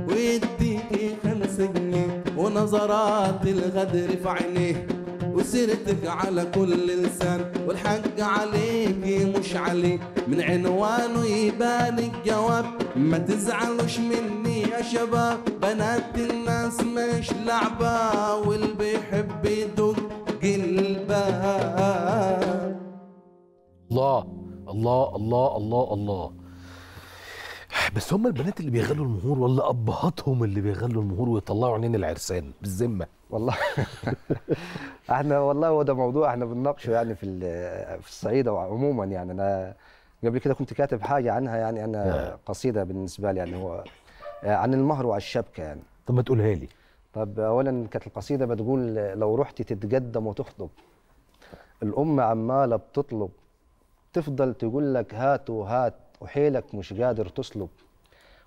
ويديكي خمسة جنيه ونظرات الغدر في عينيه وسيرتك على كل لسان والحق عليكي مش عليه من عنوانه يبان الجواب ما تزعلوش مني يا شباب بنات الناس مش لعبة واللي بيحب يدق قلبها. الله الله الله الله الله. بس هم البنات اللي بيغلوا المهور ولا ابهاتهم اللي بيغلوا المهور ويطلعوا عينين العرسان بالذمه؟ والله احنا والله هو ده موضوع احنا بنناقشه يعني في في الصعيده وعموما يعني انا قبل كده كنت كاتب حاجه عنها يعني انا قصيده بالنسبه لي يعني هو عن المهر وعن الشبكه يعني. طب ما تقولها لي. طب اولا كانت القصيده بتقول لو رحت تتقدم وتخطب الام عماله بتطلب تفضل تقول لك هات وهات وحيلك مش قادر تصلب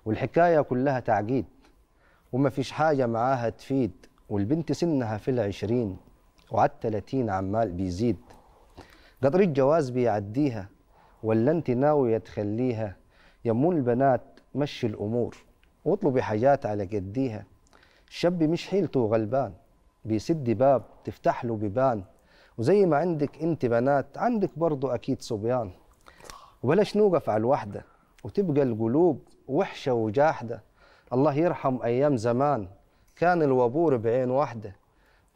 والحكايه كلها تعقيد وما فيش حاجه معاها تفيد والبنت سنها في العشرين وعلى التلاتين عمال بيزيد، قطر الجواز بيعديها ولا انت ناوية تخليها؟ يمون البنات مشي الأمور واطلبي حاجات على قديها. الشاب مش حيلته غلبان بيسد باب تفتح له بيبان، وزي ما عندك انت بنات عندك برضه أكيد صبيان. وبلاش نوقف على الوحدة وتبقى القلوب وحشة وجاحدة، الله يرحم أيام زمان كان الوبور بعين واحدة،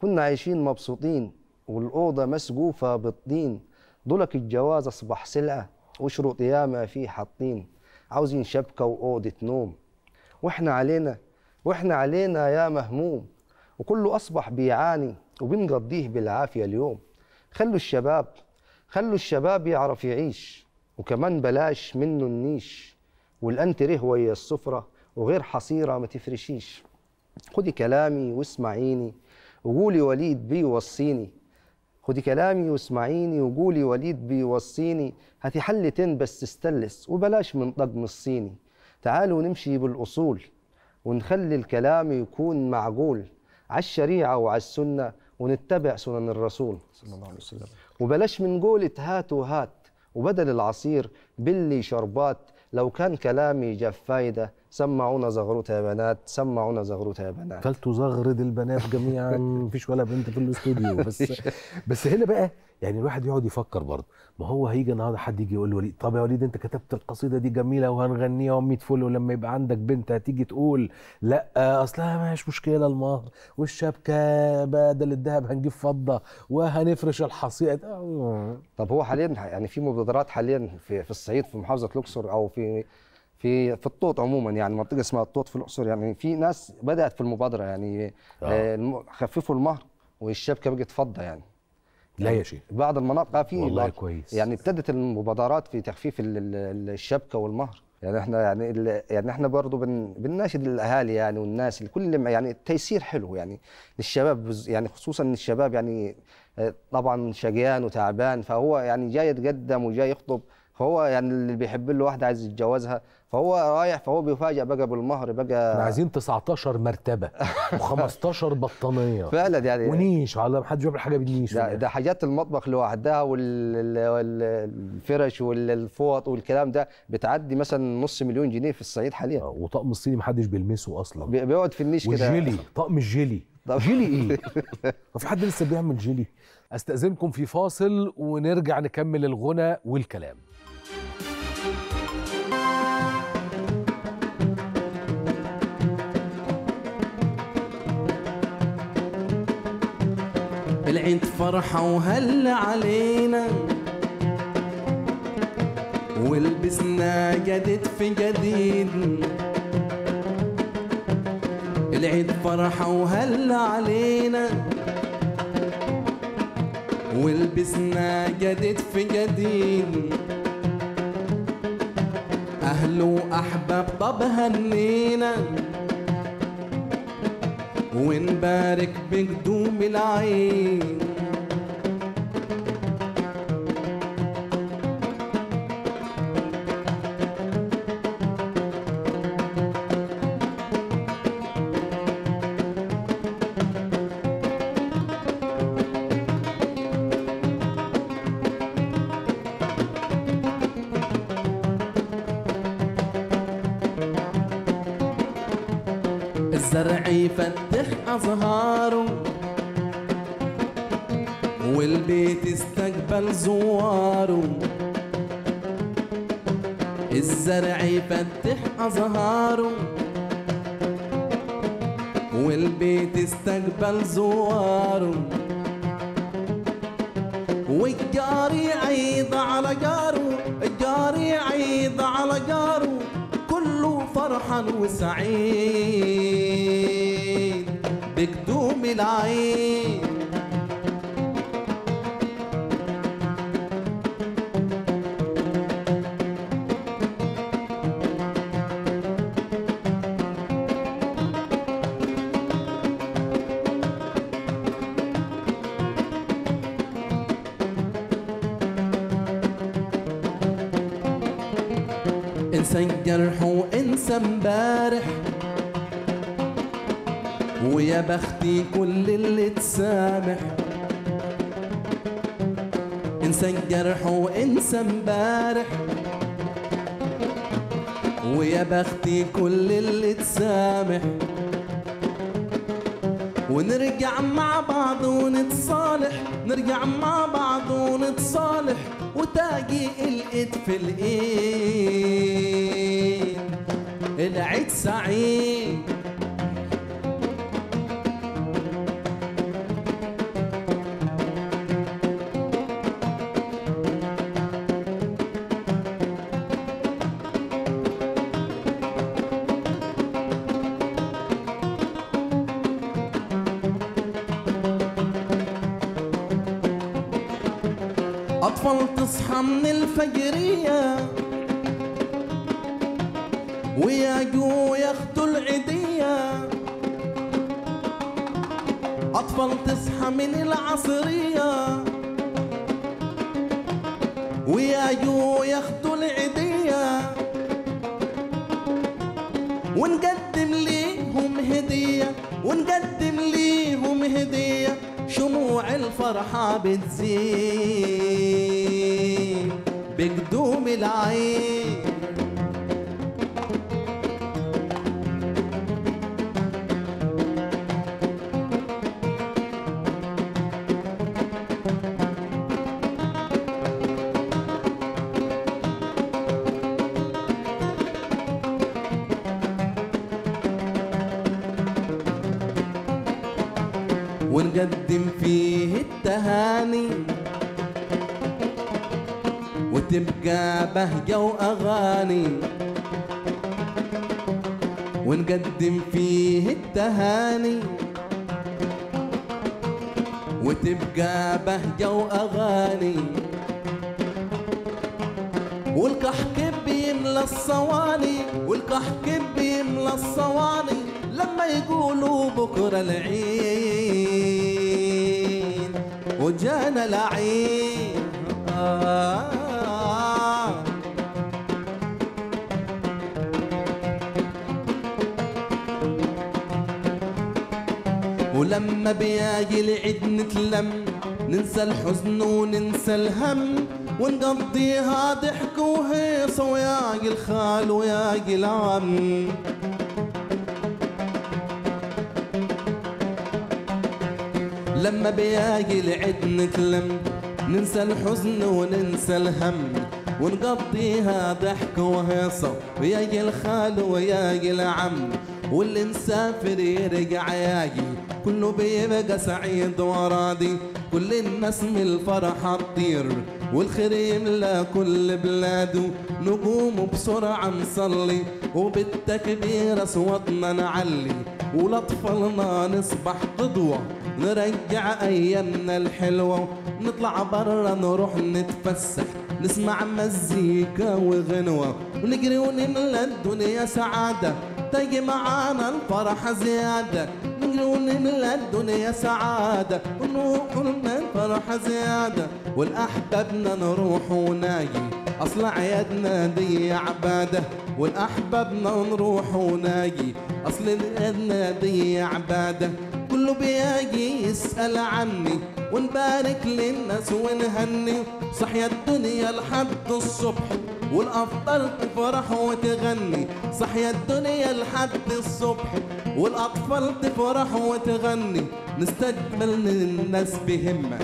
كنا عايشين مبسوطين والأوضة مسقوفة بالطين، ضلك الجواز أصبح سلعة وشروط ياما فيه حاطين، عاوزين شبكة وأوضة نوم وإحنا علينا وإحنا علينا يا مهموم، وكله أصبح بيعاني وبنقضيه بالعافية اليوم. خلوا الشباب خلوا الشباب يعرف يعيش، وكمان بلاش منه النيش، والأنتريه ويا السفرة وغير حصيرة ما تفرشيش. خدي كلامي واسمعيني وقولي وليد بيوصيني، خدي كلامي واسمعيني وقولي وليد بيوصيني، هاتي حلتين بس تستلس وبلاش من طقم الصيني. تعالوا نمشي بالأصول ونخلي الكلام يكون معقول، على الشريعة وعلى السنة ونتبع سنن الرسول صلى الله عليه وسلم، وبلاش من قولة هات وهات وبدل العصير باللي شربات. لو كان كلامي جاب فايدة سمعونا زغروتها يا بنات، سمعونا زغروتها يا بنات. كلتوا زغرد البنات جميعا، مفيش ولا بنت في الاستوديو. بس بس هنا بقى يعني الواحد يقعد يفكر برضه، ما هو هيجي النهارده حد يجي يقول وليد طب يا وليد انت كتبت القصيده دي جميله وهنغنيها ومية فل، ولما يبقى عندك بنت هتيجي تقول لا اصلها ماش مشكله المهر والشبكه بدل الذهب هنجيب فضه وهنفرش الحصيره. طب هو حاليا يعني في مبادرات حاليا في, في الصعيد في محافظه الاقصر او في في في الطوط عموما، يعني منطقه اسمها الطوط في الاقصر، يعني في ناس بدات في المبادره يعني آه. خففوا المهر والشبكه بقت فضه يعني. لا يا شيخ بعض المناطق في والله كويس يعني ابتدت المبادرات في تخفيف الشبكه والمهر، يعني احنا يعني يعني احنا برضه بن بنناشد الاهالي يعني والناس الكل يعني التيسير حلو يعني للشباب، يعني خصوصا الشباب يعني طبعا شقيان وتعبان، فهو يعني جاي يتقدم وجاي يخطب، فهو يعني اللي بيحب له واحده عايز يتجوزها فهو رايح، فهو بيفاجئ بقى بالمهر بقى. احنا عايزين تسعتاشر مرتبه وخمستاشر بطانيه فعلا يعني ونيش، على ما حدش يعمل حاجه بالنيش ده, ده حاجات المطبخ لوحدها والفرش والفوط والكلام ده بتعدي مثلا نص مليون جنيه في الصعيد حاليا. وطقم الصيني ما حدش بيلمسه اصلا، بيقعد في النيش كده. والجيلي طقم الجيلي جيلي ايه؟ وفي حد لسه بيعمل جيلي؟ استاذنكم في فاصل ونرجع نكمل الغنى والكلام. العيد فرحة وهلا علينا ولبسنا جديد في جديد، العيد فرحة وهلا علينا ولبسنا جديد في جديد، أهل وأحباب طب هنينا ونبارك بقدوم العين. الزرع يفتح أزهاره والبيت يستقبل زواره، الزرع يفتح أزهاره والبيت يستقبل زواره، والجار يعيد على جاره الجار يعيد على جاره، كله فرحان وسعيد بقدوم العين. انسى الجرح وانسى امبارح ويا بختي كل اللي تسامح، انسى الجرح وانسى امبارح، ويا بختي كل اللي تسامح، ونرجع مع بعض ونتصالح، نرجع مع بعض ونتصالح، وتاجي الايد في الايد، العيد سعيد. أطفال تصحى من الفجرية ويجوا ياخدوا العيدية، أطفال تصحى من العصرية ويجوا ياخدوا العيدية، ونقدم ليهم هدية، ونقدم ليهم هدية، شموع الفرحة بتزيد بقدوم العين. ونقدم فيه التهاني وتبقى بهجة وأغاني، ونقدم فيه التهاني وتبقى بهجة وأغاني، والكحك بيملى الصواني، والكحك بيملى الصواني، لما يقولوا بكرة العيد وجانا العيد. آه آه ولما بيجي العيد نتلم، ننسى الحزن وننسى الهم، ونقضيها ضحك وهيصة، وياجي الخال وياجي العم. لما بيجي العيد نتلم، ننسى الحزن وننسى الهم، ونقضيها ضحك وهيصة، وياجي الخال وياجي العم، واللي مسافر يرجع ياجي، كله بيبقى سعيد وراضي، كل الناس من الفرحة تطير، والخير يملى كل بلاده، نقوم بسرعة نصلي، وبالتكبير أصواتنا نعلي، ولأطفالنا نصبح قدوة، نرجع أيامنا الحلوة، نطلع برا نروح نتفسح، نسمع مزيكا وغنوة، ونجري ونملى الدنيا سعادة، تيجي معانا الفرحة زيادة، نجري ونملى الدنيا سعادة، ونروح لنا الفرحة زيادة، والأحبابنا نروح وناجي، أصل عيادنا دي عبادة، والأحبابنا نروح وناجي، أصل عيادنا دي عبادة، كله بيجي يسأل عني، ونبارك للناس ونهني، صحيا الدنيا لحد الصبح، والأفضل تفرح وتغني، صحيا الدنيا لحد الصبح، والأطفال تفرح وتغني، نستقبل الناس بهمة،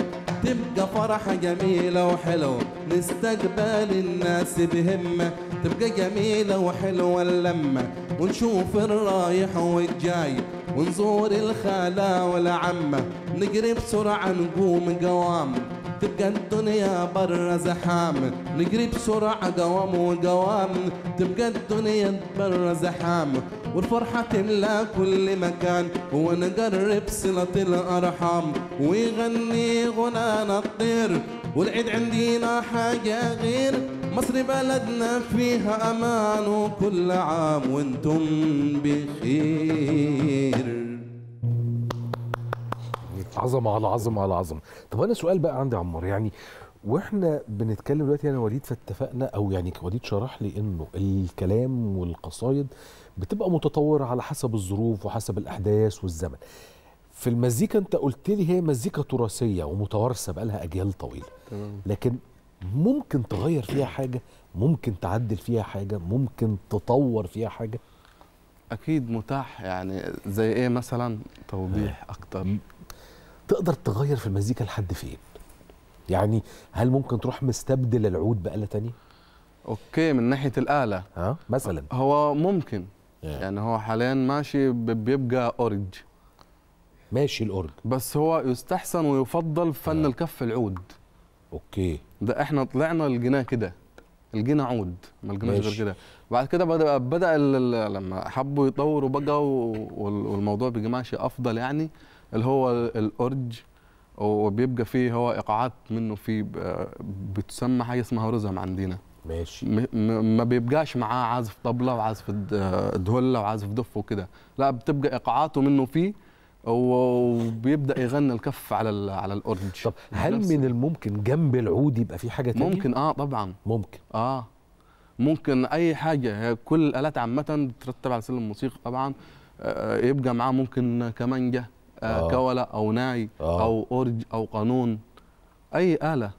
تبقى فرحة جميلة وحلوة، نستقبل الناس بهمة، تبقى جميلة وحلوة اللمة، ونشوف الرايح والجاي، ونزور الخالة والعمة، نجري بسرعة نقوم قوام، تبقى الدنيا برا زحام، نجري بسرعة قوام وقوام، تبقى الدنيا برا زحام، والفرحة تملى كل مكان، ونقرب صلة الأرحام، ويغني غنانا الطير، والعيد عندنا حاجة غير، مصر بلدنا فيها أمان، وكل عام وانتم بخير. عظمة على عظمة على عظمة. طب أنا سؤال بقى عندي يا عمار، يعني واحنا بنتكلم دلوقتي انا وليد فاتفقنا او يعني وليد شرح لي انه الكلام والقصايد بتبقى متطوره على حسب الظروف وحسب الاحداث والزمن. في المزيكا انت قلت لي هي مزيكا تراثيه ومتوارثه بقالها اجيال طويله. تمام. لكن ممكن تغير فيها حاجه، ممكن تعدل فيها حاجه، ممكن تطور فيها حاجه. اكيد متاح، يعني زي ايه مثلا؟ توضيح اكتر. تقدر تغير في المزيكا لحد فين؟ يعني هل ممكن تروح مستبدل العود بآلة تانية؟ اوكي، من ناحية الآلة ها مثلا هو ممكن يعني, يعني هو حاليا ماشي بيبقى أورج، ماشي الأورج، بس هو يستحسن ويفضل فن ها. الكف العود. اوكي، ده احنا طلعنا الجناه كده، الجناه عود، ما الجناش غير كده. بعد كده بدأ, بدأ لما حبوا يطوروا بقى والموضوع بيجي ماشي أفضل، يعني اللي هو الأورج، وبيبقى فيه هو ايقاعات منه، فيه بتسمى حاجه اسمها رزم عندنا. ماشي. ما بيبقاش معاه عازف طبله وعازف دهله وعازف دف وكده، لا بتبقى ايقاعاته منه فيه، وبيبدا يغني الكف على على الاورج. طب هل من الممكن جنب العود يبقى في حاجه ثانيه؟ ممكن، اه طبعا ممكن، اه ممكن اي حاجه. كل الالات عامه بترتب على سلم الموسيقى طبعا، آه يبقى معاه ممكن كمانجه، آه كولا او ناي آه او اورج او قانون، اي آلة.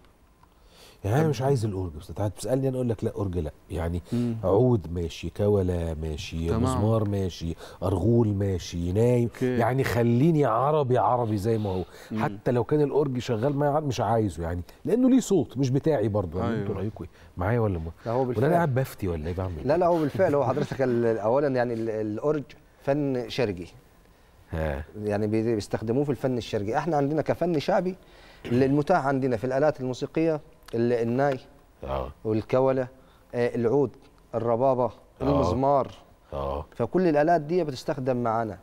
يعني انا مش عايز الاورج، بس انت بتسالني انا اقول لك لا اورج لا، يعني مم. عود ماشي، كولا ماشي، مزمار ماشي، ارغول ماشي، ناي كي. يعني خليني عربي عربي زي ما هو، مم. حتى لو كان الاورج شغال معايا مش عايزه، يعني لانه ليه صوت مش بتاعي برضه. أيوه. يعني انتوا رايكم ايه؟ معايا ولا ما ولا انا قاعد بفتي ولا ايه بعمل؟ لا لا، هو بالفعل هو حضرتك اولا يعني الاورج فن شرقي، ها. يعني بيستخدموه في الفن الشرقي. احنا عندنا كفن شعبي المتاح عندنا في الالات الموسيقيه الناي اه والكوله، آه العود، الربابه، المزمار، اه فكل الالات دي بتستخدم معانا.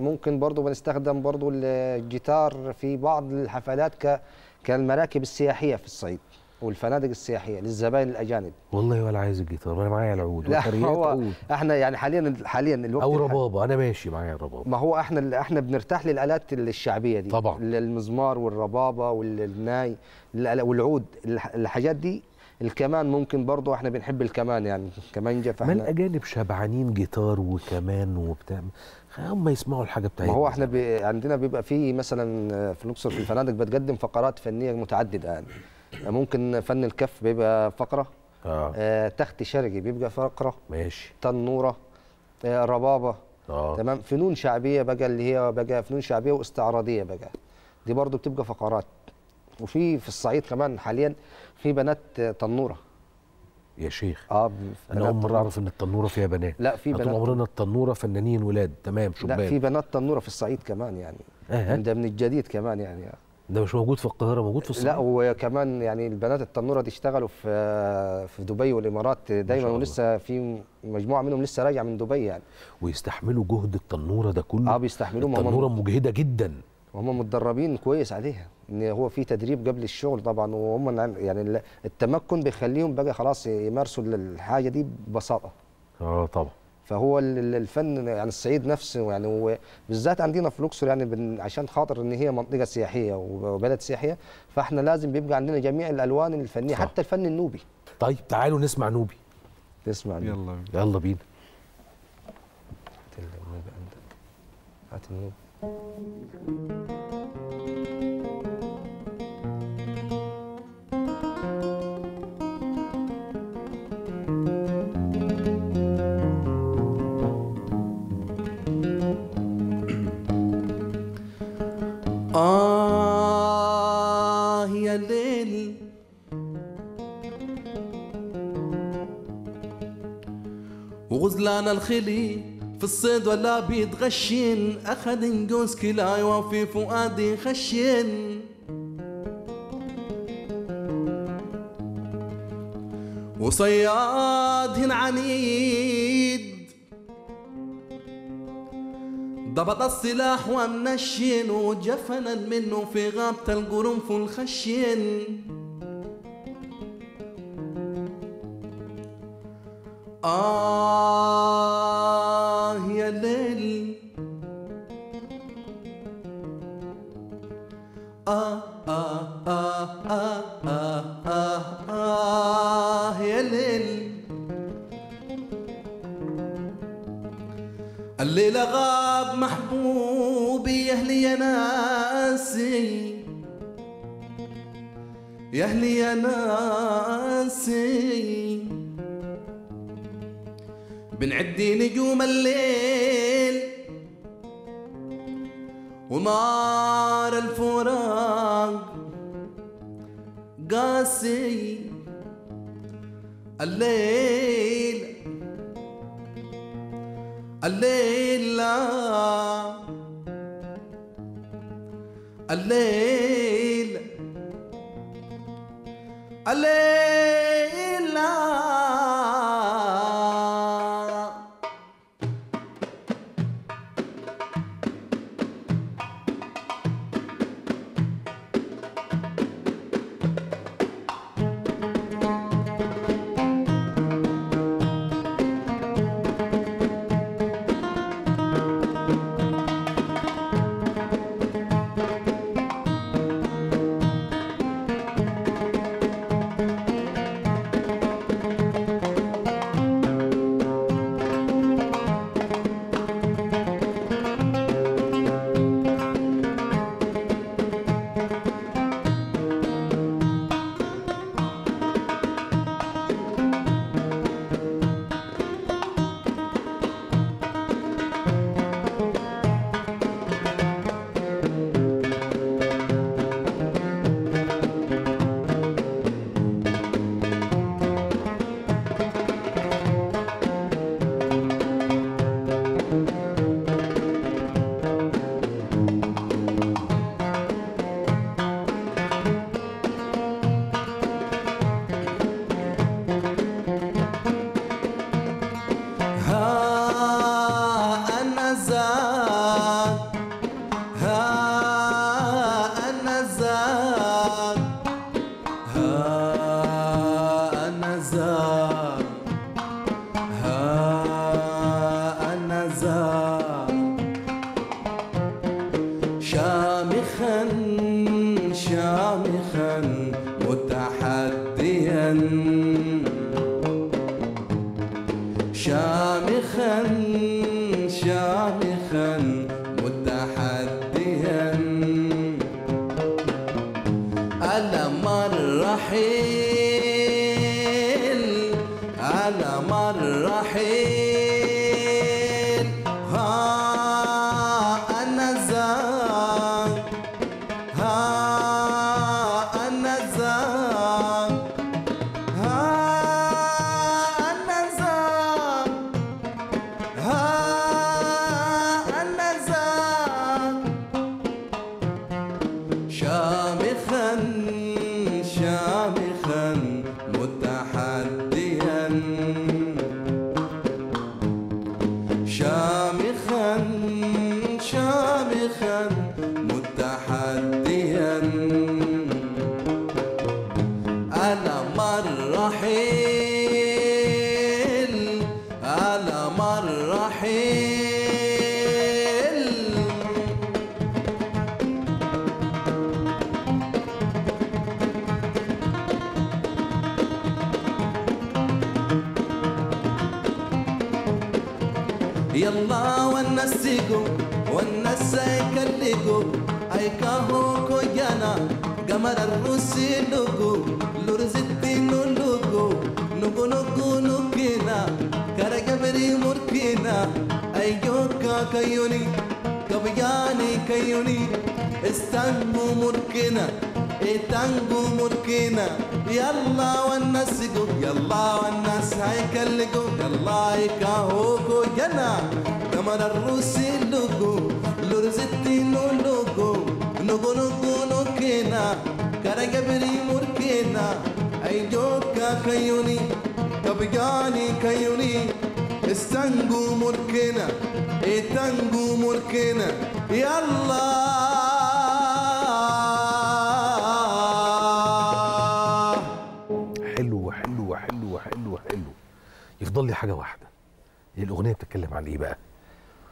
ممكن برضو بنستخدم برضو الجيتار في بعض الحفلات ك كالمراكب السياحيه في الصعيد والفنادق السياحيه للزبائن الاجانب. والله ولا عايز الجيتار ولا معايا العود ولا هو احنا يعني حاليا حاليا الوقت او ربابه، انا ماشي معايا ربابه. ما هو احنا احنا بنرتاح للالات الشعبيه دي طبعا، المزمار والربابه والناي والعود، الحاجات دي. الكمان ممكن برضه، احنا بنحب الكمان يعني كمانجه. فاحنا ما الاجانب شبعانين جيتار وكمان وبتاع، هم يسمعوا الحاجه بتاعتنا. ما هو احنا بي عندنا بيبقى في مثلا في الاقصر في الفنادق بتقدم فقرات فنيه متعدده، يعني ممكن فن الكف بيبقى فقره، آه. آه تخت شرقي بيبقى فقره، ماشي، تنوره، آه ربابه، آه. تمام. فنون شعبيه بقى اللي هي بقى فنون شعبيه واستعراضيه بقى، دي برضو بتبقى فقرات. وفي في الصعيد كمان حاليا في بنات تنوره. يا شيخ اه انا اول مره اعرف ان التنوره فيها بنات. لا، في بنات طول عمرنا التنوره فنانين ولاد، تمام، شباب. لا، في بنات تنوره في الصعيد كمان يعني، آه. ده من الجديد كمان يعني. ده مش موجود في القاهرة، موجود في الصعيد. لا، وكمان يعني البنات التنورة دي اشتغلوا في في دبي والإمارات دايما، ولسه في مجموعة منهم لسه راجعة من دبي يعني. ويستحملوا جهد التنورة ده كله. اه بيستحملوه. التنورة مجهدة جدا. وهم متدربين كويس عليها، ان هو في تدريب قبل الشغل طبعا، وهم يعني التمكن بيخليهم بقى خلاص يمارسوا الحاجة دي ببساطة. اه طبعا. فهو الفن يعني الصعيد نفسه يعني، وبالذات عندنا في الاقصر يعني، عشان خاطر ان هي منطقه سياحيه وبلد سياحيه، فاحنا لازم بيبقى عندنا جميع الالوان الفنيه، صح. حتى الفن النوبي. طيب تعالوا نسمع نوبي. نسمع نوبي. يلا بينا. يلا بينا. هات النوبي. آه يا الليل وغزلان الخلي في الصيد ولا بيتغشين، أخذ نجوز كلاي وفي فؤادي خشين، وصيادهن عنيد ضبط السلاح ومنشين، وجفنا منه في غابة القرنفل خشين، آه يا الليل آه آه آه آه آه آه آه يا ليل. الليلة غاب محبوبي يا أهلي يا ناسي، يا أهلي يا ناسي، بنعد نجوم الليل ومار الفراق قاسي. الليل الليلة الليل الليلة.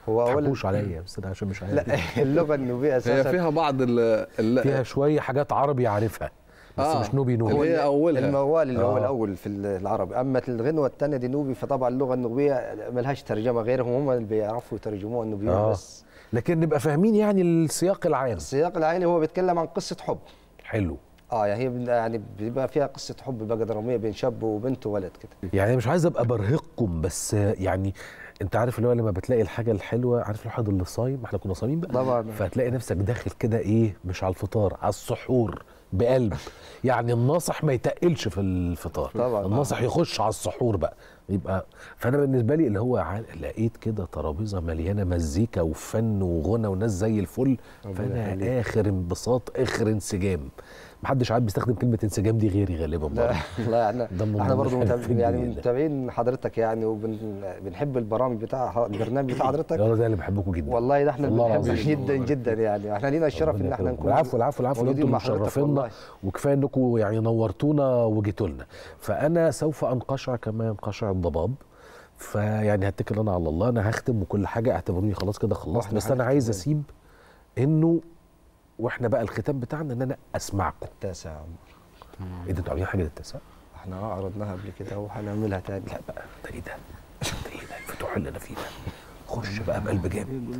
هو ما تحكوش عليا بس ده عشان مش عارف. لا اللغه النوبيه اساسا هي فيها بعض ال فيها شويه حاجات عربي عارفها بس آه. مش نوبي نوبي. اللي هي اولها الموال اللي آه. هو الاول في العربي، اما الغنوه الثانيه دي نوبي، فطبعا اللغه النوبيه ملهاش ترجمه غيرهم هم اللي بيعرفوا يترجموها النوبيين آه. بس. لكن نبقى فاهمين يعني السياق العام. السياق العام هو بيتكلم عن قصه حب. حلو. اه يعني هي يعني بيبقى فيها قصه حب بقى دراميه بين شاب وبنت وولد كده. يعني مش عايز ابقى برهقكم بس يعني انت عارف اللي هو لما بتلاقي الحاجه الحلوه، عارف الواحد اللي صايم، ما احنا كنا صايمين بقى طبعا، فهتلاقي نفسك داخل كده ايه مش على الفطار، على السحور بقلب. يعني الناصح ما يتقلش في الفطار طبعا، الناصح يخش على السحور بقى يبقى. فانا بالنسبه لي اللي هو لقيت كده ترابيزه مليانه مزيكا وفن وغنى وناس زي الفل، فانا اخر انبساط اخر انسجام. محدش عاد بيستخدم كلمة انسجام دي غيري غالبا برضه. لا لا احنا برضه يعني متابعين حضرتك يعني وبنحب البرامج بتاع البرنامج بتاع حضرتك. والله ده اللي بحبكم جدا. والله ده احنا بنحبك جدا جدا يعني، احنا لينا الشرف ان احنا نكون. العفو العفو العفو، انتم مشرفينا وكفايه انكم يعني نورتونا وجيتوا لنا. فانا سوف انقشع كما ينقشع الضباب، فيعني هتكل انا على الله، انا هختم وكل حاجه اعتبروني خلاص كده خلصت، بس انا عايز اسيب انه واحنا بقى الختام بتاعنا ان انا اسمعكم. التاسع يا عمر. ايه ده انتوا عاملين حاجه للتاسع؟ احنا اه عرضناها قبل كده وهنعملها تاني. لا بقى ده ايه ده؟ ده ايه ده؟ الفتوح اللي انا فيه ده؟ خش بقى بقلب جامد.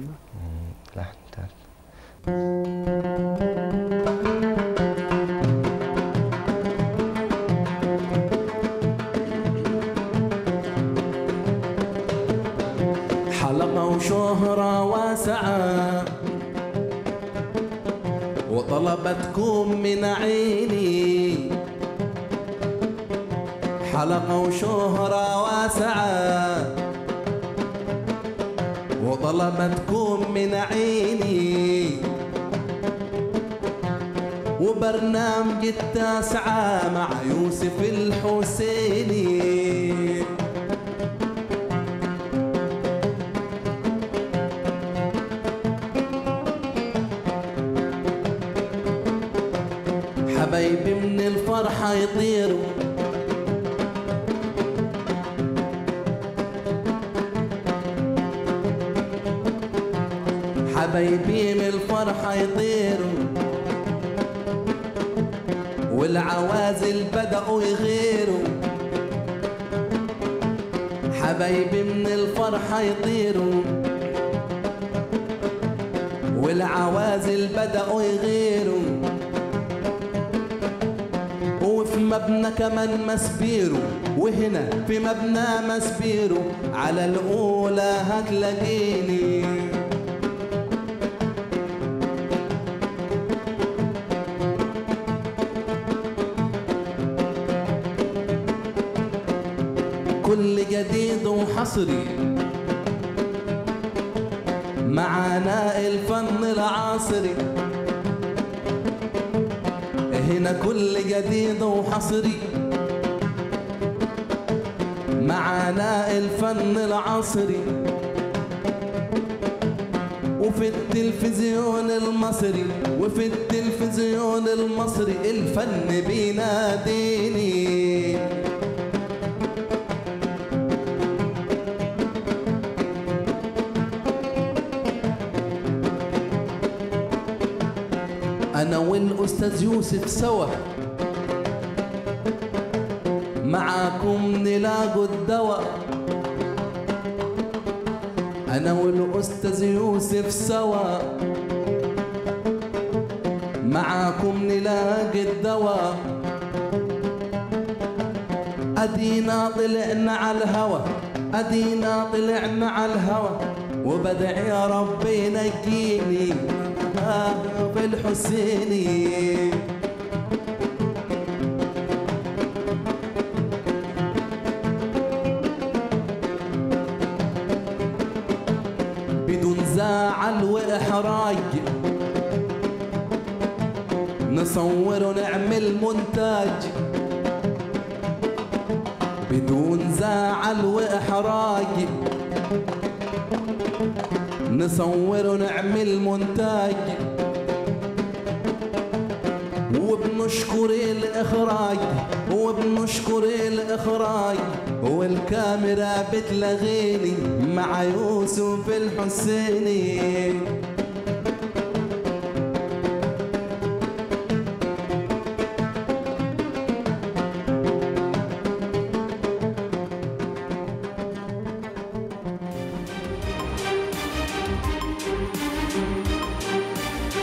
لا انت حلقه وشهره واسعه طلبتكم من عيني، حلقة وشهرة واسعة وطلبتكم من عيني، وبرنامج التاسعة مع يوسف الحسيني. حبايبي من الفرحة يطيروا، حبايبي من الفرحة يطيروا، والعوازل بدأوا يغيروا. حبايبي من الفرحة يطيروا، والعوازل بدأوا يغيروا. وفي مبنى كمان ماسبيرو، وهنا في مبنى ماسبيرو، على الأولى هتلاقيني. كل جديد وحصري معانا الفن العصري، هنا كل جديد وحصري معانا الفن العصري. وفي التلفزيون المصري، وفي التلفزيون المصري الفن بيناديني. أنا والأستاذ يوسف سوا معاكم نلاقوا الدواء، أنا والأستاذ يوسف سوا معاكم نلاقي الدواء. أدينا طلعنا على الهوى، أدينا طلعنا على الهوى، وبدعي يا رب ينجيني بالحسيني. بدون زعل وإحراج نصور ونعمل مونتاج، بدون زعل وإحراج نصور ونعمل مونتاج. وبنشكر الاخراج وبنشكر الاخراج والكاميرا بتلغيني مع يوسف الحسيني.